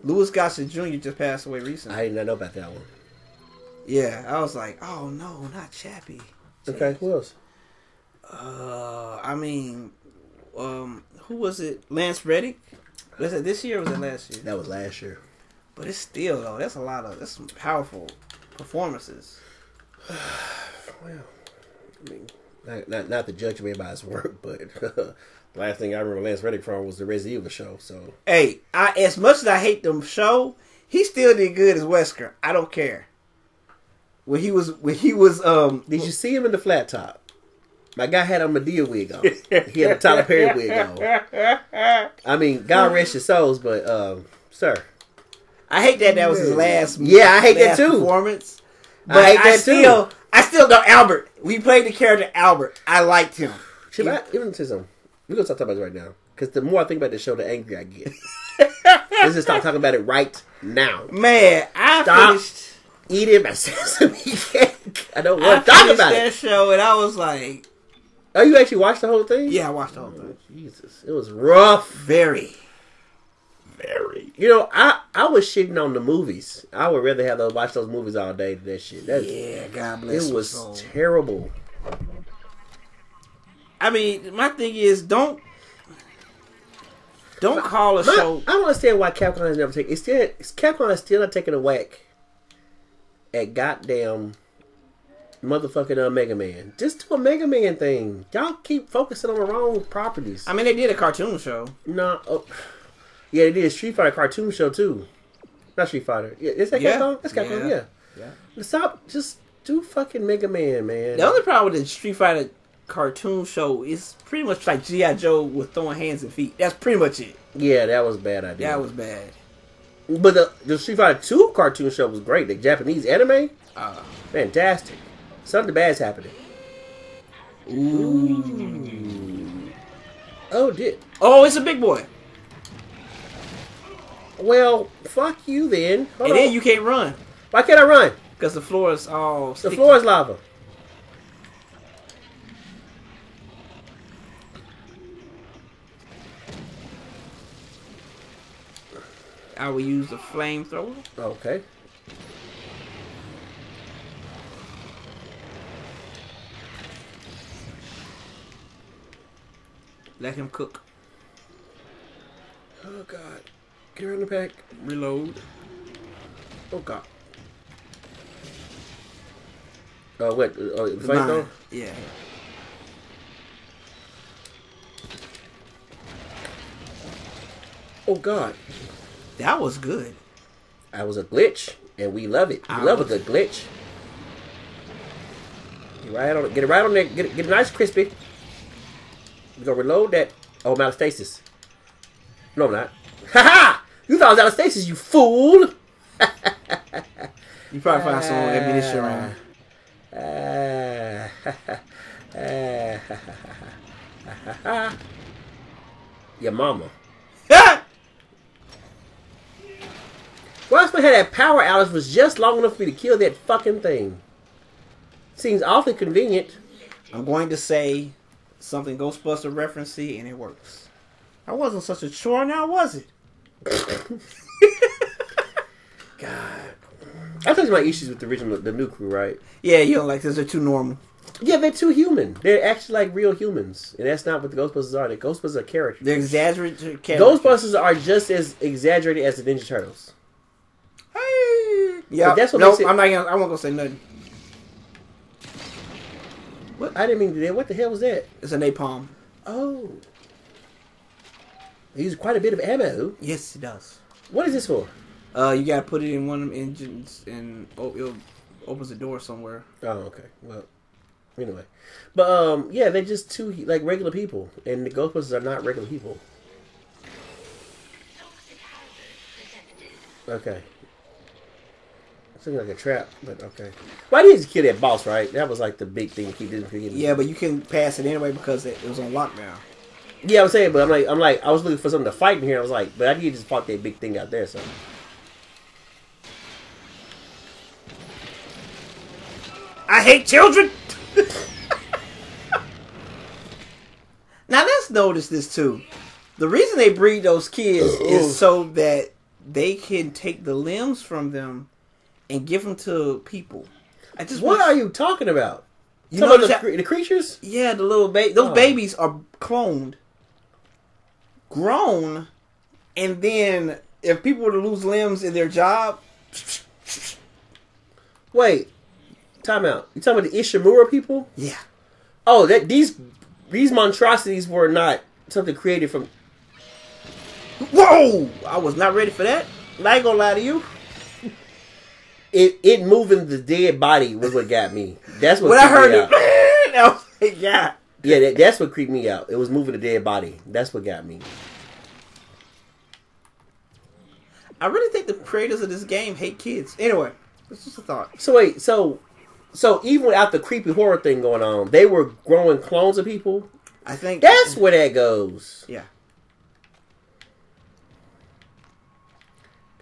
Louis Gossett Jr. just passed away recently. I did not know about that one. Yeah, I was like, oh no, not Chappie. Jeez. Okay, who else? I mean, who was it? Lance Reddick? Was it this year or was it last year? That was last year. But it's still though. That's some powerful performances. Well, I mean, not to judge me by his work, but last thing I remember Lance Reddick from was the Resident Evil show. So hey, as much as I hate them show, he still did good as Wesker. I don't care. Did you see him in the flat top? My guy had a Medea wig on. He had a Tyler Perry wig on. I mean, God rest your souls, but sir, I hate that that was his last. Yeah, I hate that too. Performance, but I hate that too. I still know Albert. We played the character Albert. I liked him. Even say something. We're gonna stop talking about this right now because the more I think about this show, the angrier I get. Let's just stop talking about it right now. Man, I finished eating my sesame cake. I don't want to talk about that show, and I was like. Oh, you actually watched the whole thing? Yeah, I watched the whole thing. Jesus. It was rough. Very. Very. You know, I was shitting on the movies. I would rather have watch those movies all day than that shit. God bless. It was terrible. I mean, my thing is, don't call a show. I don't understand why Capcom has never taken... Capcom is still not taking a whack at goddamn... motherfucking Mega Man. Just do a Mega Man thing. Y'all keep focusing on the wrong properties. I mean, they did a cartoon show. No. Oh. Yeah, they did a Street Fighter cartoon show, too. Not Street Fighter. Yeah, is that Capcom? That's Capcom, yeah. Stop. Just do fucking Mega Man, man. The only problem with the Street Fighter cartoon show is pretty much like G.I. Joe with throwing hands and feet. That's pretty much it. Yeah, that was a bad idea. That was bad. But the Street Fighter 2 cartoon show was great. The Japanese anime? Fantastic. Something bad's happening. Ooh. Oh, did. Oh, it's a big boy. Well, fuck you then. Hold on. Then you can't run. Why can't I run? Because the floor is all sticky. The floor is lava. I will use the flamethrower. Okay. Let him cook. Oh, God. Get her in the pack. Reload. Oh, God. Oh, wait. Oh, fight though? Yeah. Oh, God. That was good. That was a glitch, and we love it. We love a good glitch. Get it right on there. Get it nice crispy. We're going to reload that. Oh, I'm out of stasis. No, I'm not. Ha-ha! You thought I was out of stasis, you fool! You probably found some ammunition around. Your mama. Well, I explained how that power outage was just long enough for me to kill that fucking thing. Seems awfully convenient. I'm going to say... something Ghostbuster referencey, and it works. I wasn't such a chore now, was it? God. I told you my issues with the new crew, right? Yeah, you don't like this. They're too normal. Yeah, they're too human. They're actually like real humans. And that's not what the Ghostbusters are. The Ghostbusters are characters. They're exaggerated characters. Ghostbusters are just as exaggerated as the Ninja Turtles. Hey! Yeah, that's what makes it... I won't go say nothing. What? I didn't mean to do that. What the hell was that? It's a napalm. Oh. It uses quite a bit of ammo. Yes, it does. What is this for? You gotta put it in one of them engines and it opens the door somewhere. Oh, okay. Well, anyway. But, yeah, they're just two, like, regular people. And the Ghostbusters are not regular people. Okay. Seems like a trap, but okay. Well, I needed to kill that boss, right? That was like the big thing he didn't forget. Yeah, but you couldn't pass it anyway because it was on lockdown. Yeah, I'm saying, but I'm like, I was looking for something to fight in here. I was like, but I need to just fight that big thing out there. So. I hate children. Now let's notice this too. The reason they breed those kids is so that they can take the limbs from them. And give them to people. What are you talking about? You know the creatures? Yeah, the little baby. Those babies are cloned, grown, and then if people were to lose limbs in their job, wait, time out. You talking about the Ishimura people? Yeah. Oh, that these monstrosities were not something created from. Whoa! I was not ready for that. I ain't gonna lie to you. It moving the dead body was what got me. That's what creeped me out. When I heard it, yeah. Yeah, that's what creeped me out. It was moving the dead body. That's what got me. I really think the creators of this game hate kids. Anyway, that's just a thought. So wait, so even without the creepy horror thing going on, they were growing clones of people? I think that's where that goes. Yeah.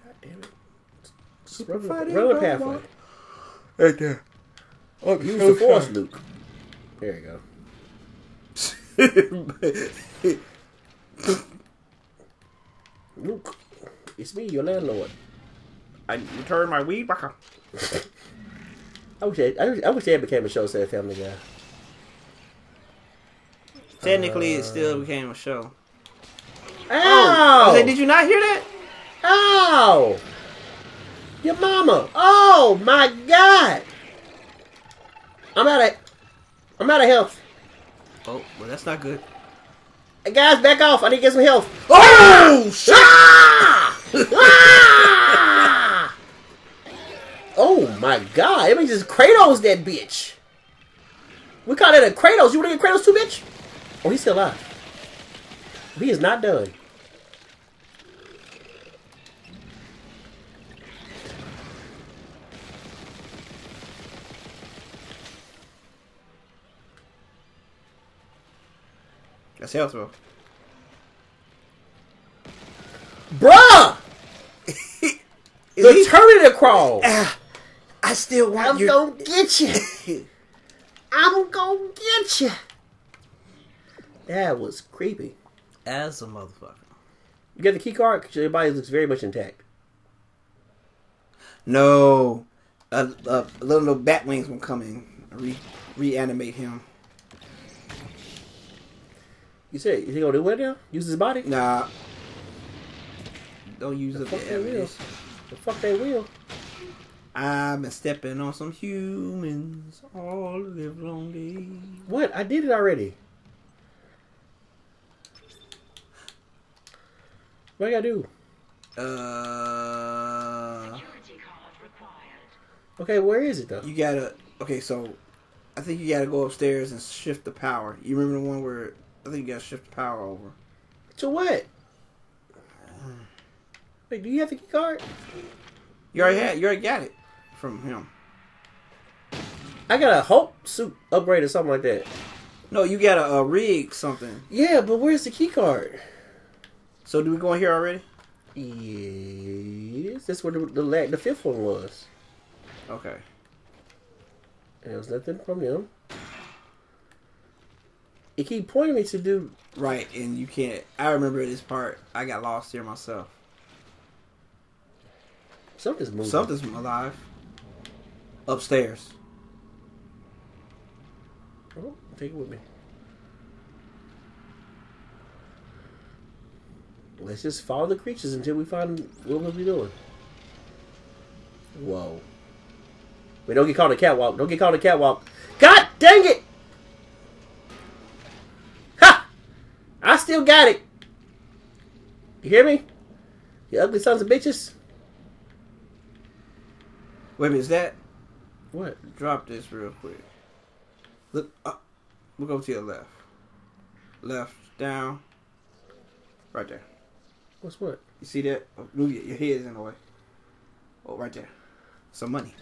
God damn it. Run pathway. Right there. Oh, use the force, Luke. There you go. Luke, it's me, your landlord. I returned my weed back. I wish that became a show instead of Family Guy. Technically, it still became a show. Ow! Oh, like, did you not hear that? Ow! Your mama! Oh my God! I'm out of health. Oh, well, that's not good. Hey, guys, back off. I need to get some health. Oh, shit! Ah! Ah! Oh, my God. It means just Kratos that bitch. We call that a Kratos. You want to get Kratos too, bitch? Oh, he's still alive. He is not done. That's health, bro. Bruh! The Terminator crawl! I still want you. I'm gonna get you. I'm gonna get you. That was creepy. As a motherfucker. You got the key card? Because your body looks very much intact. No. A little bat wings will come in. Reanimate him. You said, is he gonna do what now? Use his body? Nah. Don't use the fuck they will. The fuck they will. I've been stepping on some humans all live lonely. What? I did it already. What I gotta do? Okay, where is it though? You gotta. Okay, so I think you gotta go upstairs and shift the power. You remember the one where? I think you gotta shift the power over. To what? Wait, do you have the key card? You already got it from him. I got a Hulk suit upgrade or something like that. No, you got a rig something. Yeah, but where's the key card? So do we go in here already? Yes, that's where the fifth one was. Okay. And there was nothing from him. It keep pointing me to do... Right, and you can't... I remember this part. I got lost here myself. Something's moving. Something's alive. Upstairs. Oh, take it with me. Let's just follow the creatures until we find what we'll be doing. Whoa. Wait, don't get caught in the catwalk. Don't get caught in the catwalk. God dang it! I still got it. You hear me? You ugly sons of bitches. Wait a minute, is that... What? Drop this real quick. Look up. We'll go to your left. Left, down. Right there. What's what? You see that? Oh, move your head's in the way. Oh, right there. Some money.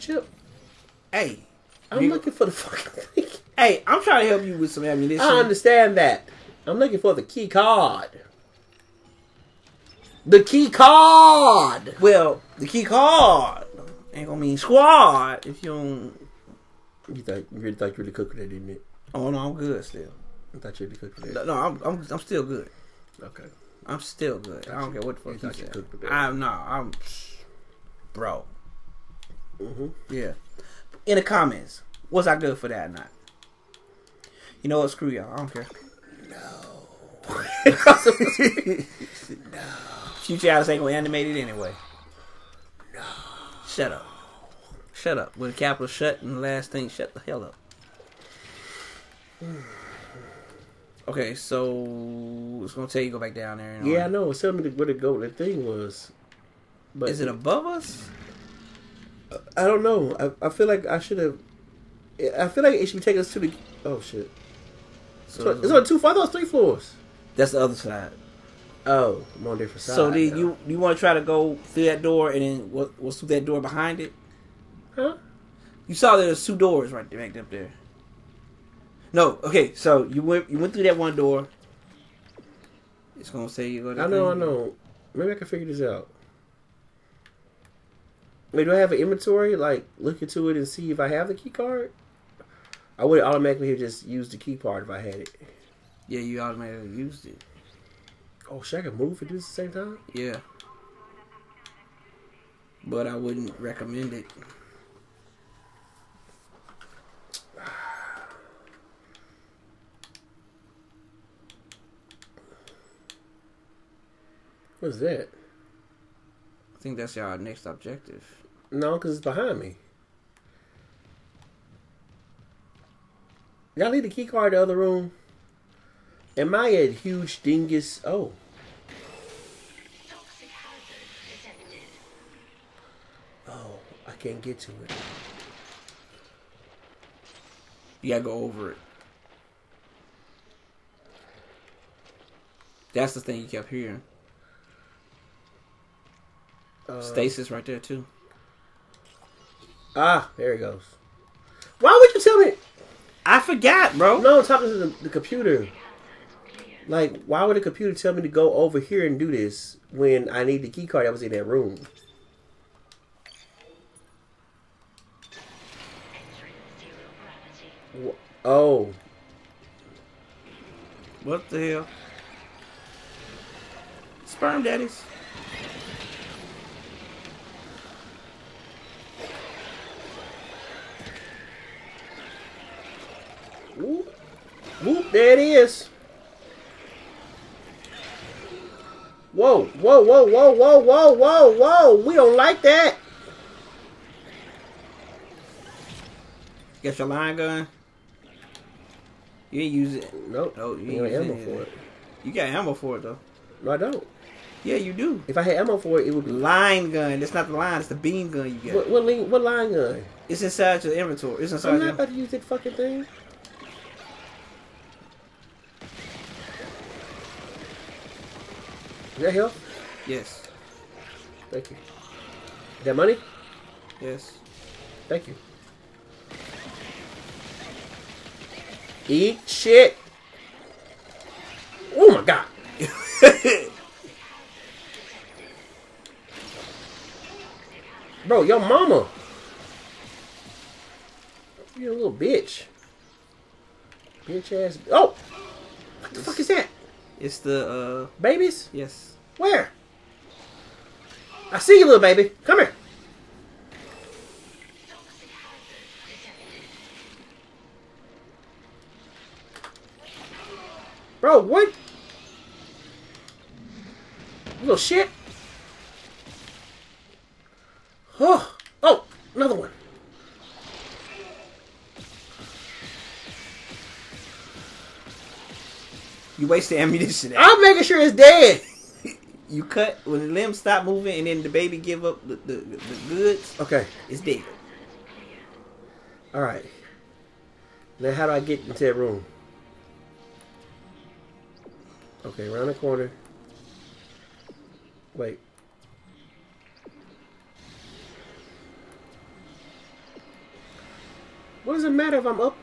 Chip. Hey. I'm looking for the fucking thing. Hey, I'm trying to help you with some ammunition. I understand that. I'm looking for the key card. The key card! Well, the key card ain't gonna mean squad if you don't... You really thought you really cooked with that, didn't you? Oh, no, I'm good still. I thought you really cooked with that. No, I'm still good. Okay. I'm still good. I don't care what the fuck you said. I'm... Bro. Mm-hmm. Yeah. In the comments, was I good for that or not? You know what? Screw y'all. I don't care. No. No. Future Alice ain't gonna animate it anyway. No. Shut up. Shut up. With a capital shut and the last thing, shut the hell up. Okay, so it's gonna tell you go back down there. And yeah, I know. It's telling me where to go. The thing was. But is it above us? I don't know. I feel like I should have. I feel like it should be taking us to the. Oh shit! So it's on 2 floors. I thought it was 3 floors. That's the other side. Oh, I'm on a different side. So then you want to try to go through that door and then what's through that door behind it? Huh? You saw there's 2 doors right there, back up there. No, okay. So you went through that one door. It's gonna say you go. I know. Maybe I can figure this out. Wait, do I have an inventory? Like, look into it and see if I have the key card? I would automatically have just used the key card if I had it. Yeah, you automatically used it. Oh, shit, I can move and do this at the same time? Yeah. But I wouldn't recommend it. What's that? I think that's our next objective. No, because it's behind me. Y'all leave the key card in the other room. Am I a huge dingus? Oh. Oh, I can't get to it. You gotta go over it. That's the thing you kept hearing. Stasis right there too. Ah, there it goes. Why would you tell me? I forgot, bro. No, I'm talking to the computer. Like, why would the computer tell me to go over here and do this when I need the key card that was in that room? Oh. What the hell? Sperm daddies. Whoop. Whoop, there it is. Whoa, whoa, whoa, whoa, whoa, whoa, whoa, whoa. We don't like that. Get your line gun. You ain't use it. Nope. No, you ain't ammo for it. You got ammo for it, though. No, I don't. Yeah, you do. If I had ammo for it, it would be... Line gun. That's not the line. It's the beam gun you get. What line gun? It's inside your inventory. It's inside. I'm not about to use that fucking thing. Is that help? Yes. Thank you. Is that money? Yes. Thank you. Eat shit. Oh my god. Bro, your mama. You're a little bitch. Bitch ass. Oh! What the fuck is that? It's the, babies? Yes. Where? I see you, little baby. Come here. Bro, what? Little shit. Oh, oh, another one. You wasted ammunition. I'm making sure it's dead. You cut when the limbs stop moving, and then the baby give up the goods. Okay, it's dead. All right. Now, how do I get into that room? Okay, around the corner. Wait. What does it matter if I'm up?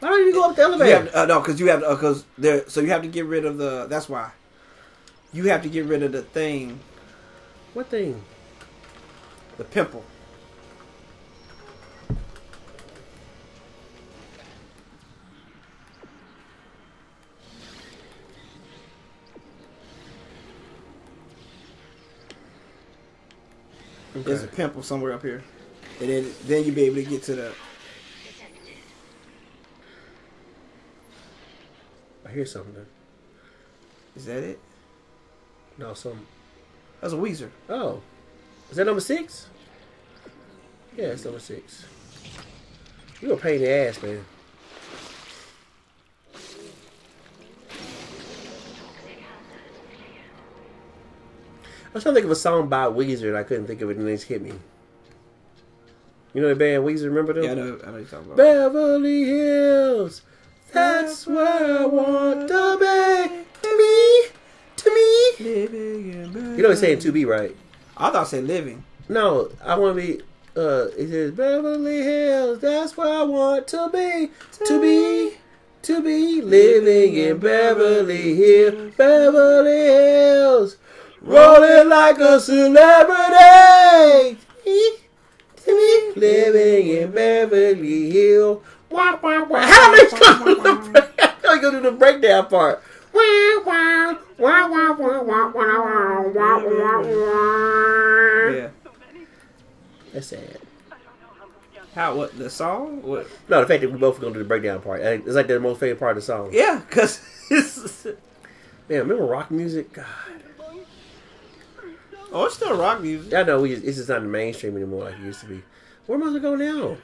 Why don't you go up the elevator? You have to, no, because you have because there. So you have to get rid of the. That's why. You have to get rid of the thing. What thing? The pimple. Okay. There's a pimple somewhere up here, and then you'll be able to get to the. I hear something. Is that it? No, something. That's a Weezer. Oh. Is that number 6? Yeah, it's number 6. You're a pain in the ass, man. was trying to think of a song by Weezer, and I couldn't think of it, and it just hit me. You know the band Weezer, remember them? Yeah, I know you're talking about. Beverly Hills, that's where I want to be. To me. Living, you know it's saying to be, right? I thought it said living. No, I want to be. It says Beverly Hills, that's where I want to be. To be living in Beverly Hills. Beverly Hills, rolling like a celebrity. To be living in Beverly Hills. How they go to the breakdown part? Yeah. That's sad. How? What? The song? What? No, the fact that we both are going to do the breakdown part. It's like the most favorite part of the song. Yeah, because it's... Man, remember rock music? God. Oh, it's still rock music. I know, it's just not in the mainstream anymore like it used to be. Where am I going to go now?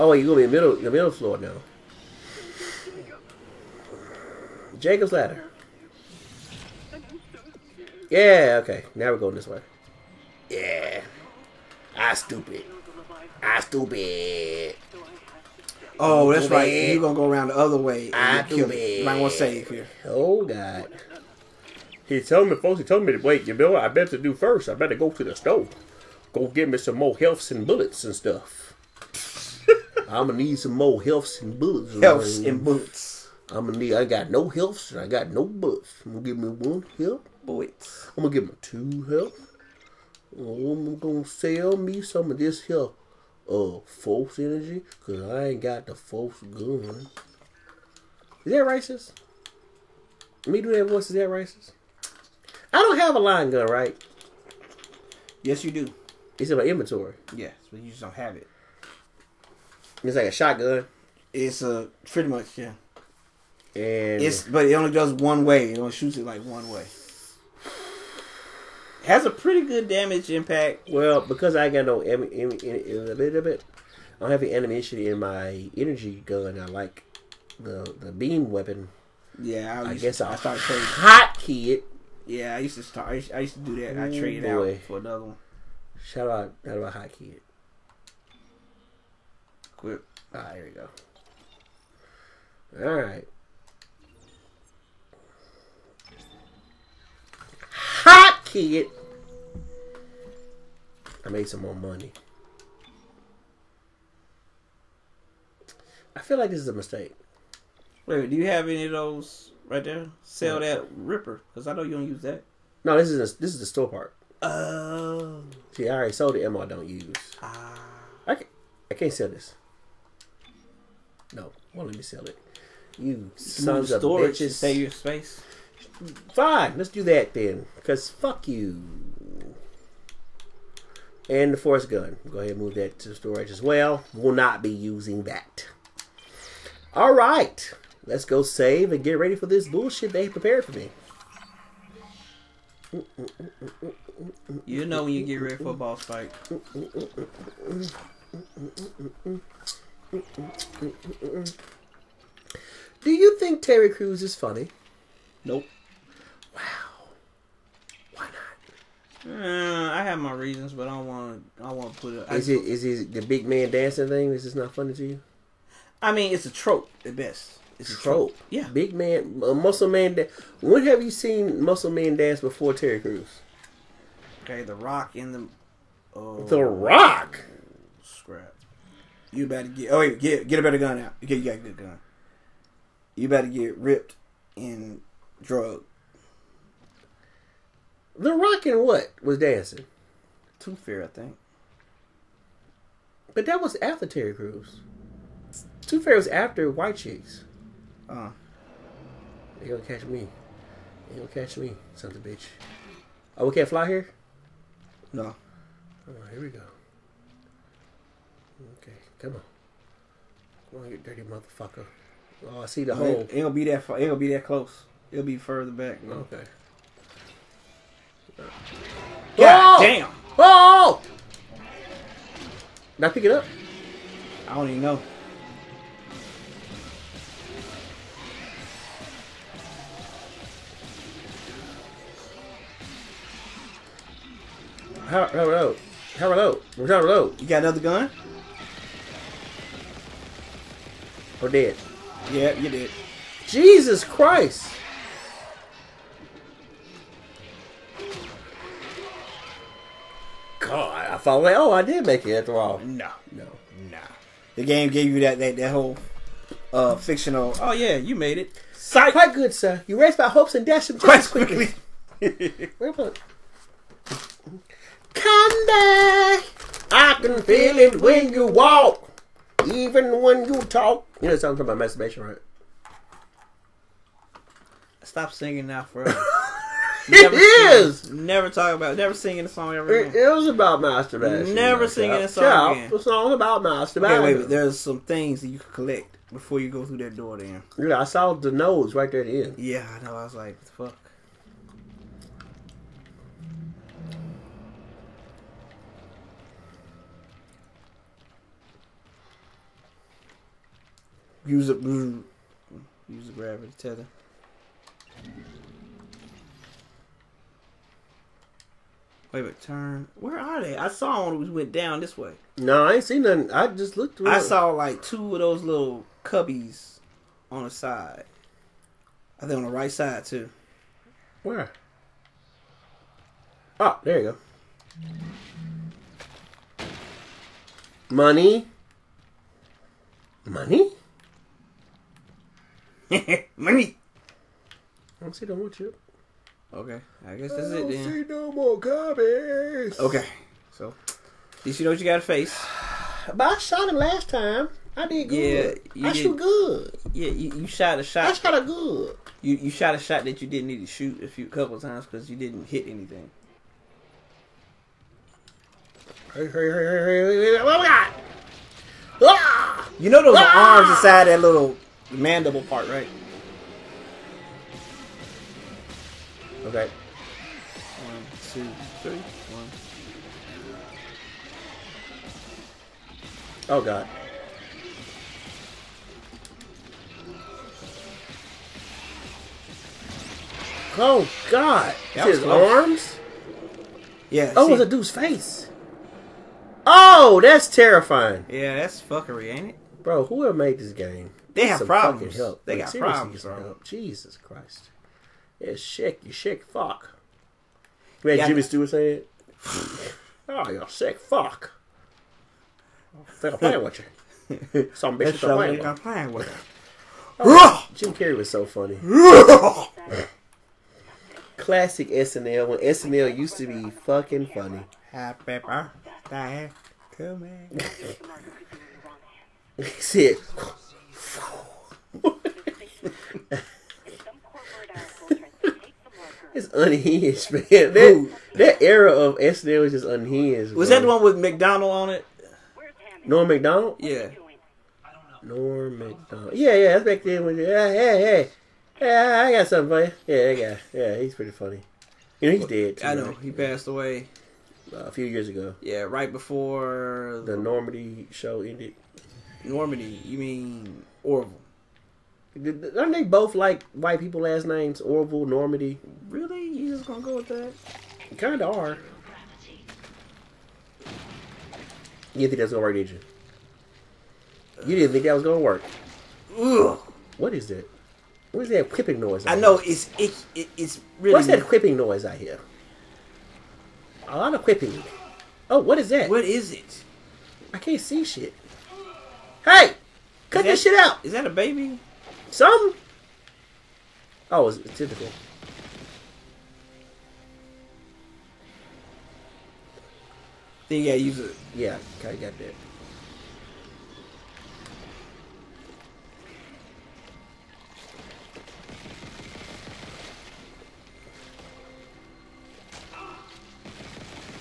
Oh, you're going to be in the middle floor now. Jacob's Ladder. Yeah, okay. Now we're going this way. Yeah. I stupid. Oh, that's right. You're going to go around the other way. I stupid. Might want to save here. Oh, God. He told me to wait. You know what I better do first? I better go to the store. Go get me some more healths and bullets and stuff. I'm going to need some more healths and bullets. Healths and bullets. I got no healths and I got no bullets. I'm gonna give me one health. Bullets. I'm gonna give me two health. I'm gonna sell me some of this health false energy, cause I ain't got the false gun. Is that racist? Me doing that voice, is that racist? I don't have a line gun, right? Yes you do. It's in my inventory. Yes, but you just don't have it. It's like a shotgun. It's pretty much, yeah. And but it only does one way. It only shoots it like one way. It has a pretty good damage impact. Well, because I got no I don't have any animation in my energy gun. I like the beam weapon. Yeah, I guess I started trading. Hot kid. Yeah, I used to do that. I traded out for another one. Shout out hot kid. Quip. Ah, here we go. All right. Hot kid. I made some more money. I feel like this is a mistake. Wait, do you have any of those right there? Sell that Ripper, because I know you don't use that. No, this is the store part. Oh. See, I already sold the ammo I don't use. I can't sell this. No. Well, let me sell it. You sons of bitches. Save your space. Fine, let's do that then. Because fuck you. And the force gun. Go ahead and move that to storage as well. We'll not be using that. Alright. Let's go save and get ready for this bullshit they prepared for me. You know when you get ready for a boss fight. Do you think Terry Crews is funny? Nope. Wow. Why not? I have my reasons, but I don't want to put it. Is it the big man dancing thing? Is this not funny to you? I mean, it's a trope at best. It's a trope. Yeah. Big man, muscle man. When have you seen muscle man dance before Terry Crews? Okay, The Rock in the. Oh, The Rock. Scrap. You better get. Oh wait, get a better gun out. Okay, you got a good gun. You better get ripped and drugged. The Rock and what was dancing? Tooth Fairy, I think. But that was after Terry Crews. Tooth Fairy was after White Chicks. They gonna catch me. They gonna catch me, son of a bitch. Oh, we can't fly here? No. Oh, here we go. Okay, come on. Come on, you dirty motherfucker. Oh, I see the hole. It ain't gonna be that far. It ain't gonna be that close. It'll be further back. Man. Okay. God damn! Oh! Did I pick it up? I don't even know. How reload? You got another gun? Or dead? Yeah, you did. Jesus Christ! God, I thought, like, oh, I did make it after all. No. The game gave you that whole fictional. Oh yeah, you made it. Psych. Quite good, sir. You raised my hopes and dashed them just quickly. Where was it? Come back. I can feel it when you walk, even when you talk. You know, something about masturbation, right? Stop singing now, forever. Never singing a song ever again. It was about masturbation. Never singing a song again. It's a song about masturbation. Okay, wait, there's some things that you can collect before you go through that door there. Yeah, I saw the nose right there at the end. Yeah, I know. I was like, what the fuck? Use a gravity tether. Wait a minute, turn. Where are they? I saw one who went down this way. No, I ain't seen nothing. I just looked through. I saw like two of those little cubbies on the side. I think on the right side too. Where? Oh, there you go. Money? Money! I don't see no more chip. Okay, I guess that's it then. I don't see no more copies. Okay, so at least you know what you got to face. But I shot him last time. I did good. Yeah, I shoot good. Yeah, you shot a shot. I shot a good. You shot a shot that you didn't need to shoot a couple of times because you didn't hit anything. Hey! Oh my God! Ah! You know those are arms inside that little mandible part, right? Okay. 1, 2, 3, 1. Oh God. Oh God. That was his arms? Yeah. Oh, it was a dude's face. Oh, that's terrifying. Yeah, that's fuckery, ain't it? Bro, whoever made this game. They have problems. Help. They got problems, bro. Help. Jesus Christ. It's sick, you sick fuck. You had Jimmy Stewart say it? Oh, you sick fuck. I think I'm playing with you. Some bitch I'm playing with you. Oh, Jim Carrey was so funny. Classic SNL, when SNL used to be fucking funny. Happy birthday to me. That's it. It's unhinged, man. That era of SNL is just unhinged. Was that the one with McDonald on it? Norm McDonald? Yeah. Norm McDonald. Yeah, that's back then when hey, I got something for you. Yeah, that guy. Yeah, he's pretty funny. You know, he's dead too. I know. Right? He passed away a few years ago. Yeah, right before the Normandy show ended. Normandy? You mean Orville? Aren't they both like white people last names? Orville, Normandy. Really? You just gonna go with that? Kinda are. You didn't think that was gonna work, did you? You didn't think that was gonna work. Ugh. What is that? What is that clipping noise? I know it's really. What's that clipping noise I hear? A lot of clipping. Oh, what is that? What is it? I can't see shit. Hey, cut this shit out. Is that a baby? Some? Oh, it's typical. Then you gotta use it. Yeah, kinda got that.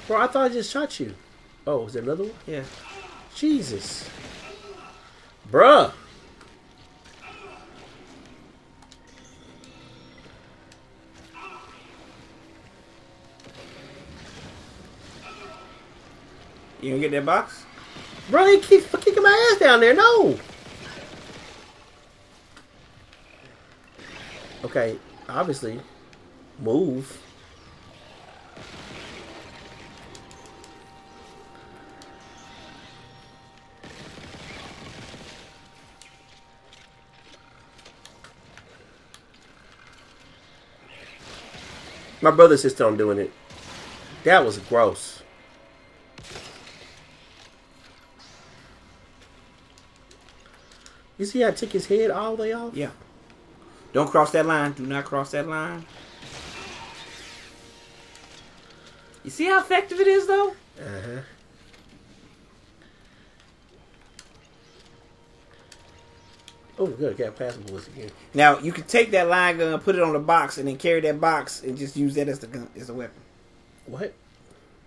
Bro, I thought I just shot you. Oh, is there another one? Yeah. Jesus. Bruh. You gonna get that box? Bro, he keeps kicking my ass down there. No! Okay, obviously. Move. My brother insisted on doing it. That was gross. You see how I took his head all the way off? Yeah. Don't cross that line. Do not cross that line. You see how effective it is, though? Uh-huh. Oh, good. Got plasma bullets again. Now, you can take that line gun, put it on the box, and then carry that box and just use that as the gun, as a weapon. What?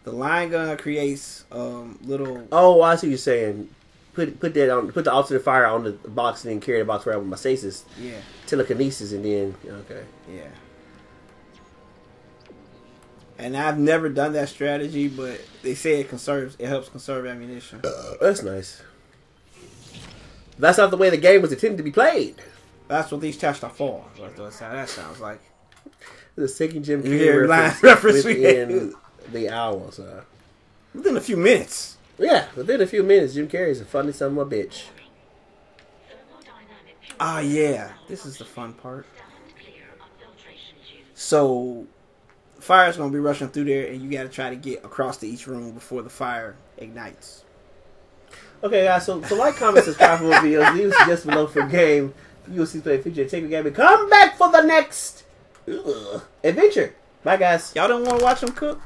The line gun creates little... Oh, I see what you're saying. Put that on. Put the alternate fire on the box and then carry the box around with my stasis. Yeah. Telekinesis and then okay. Yeah. And I've never done that strategy, but they say it conserves. It helps conserve ammunition. That's nice. That's not the way the game was intended to be played. That's what these tests are for. That's how that sounds like. The second Jim Carrey reference within the hour, so. Within a few minutes. Yeah, within a few minutes, Jim Carrey's a funny son of a bitch. Ah, yeah. This is the fun part. So, fire's going to be rushing through there, and you got to try to get across to each room before the fire ignites. Okay, guys, so like, comment, subscribe for more videos. Leave a suggestion below for a game. You will see play future. Take a game. Come back for the next adventure. Bye, guys. Y'all don't want to watch them cook?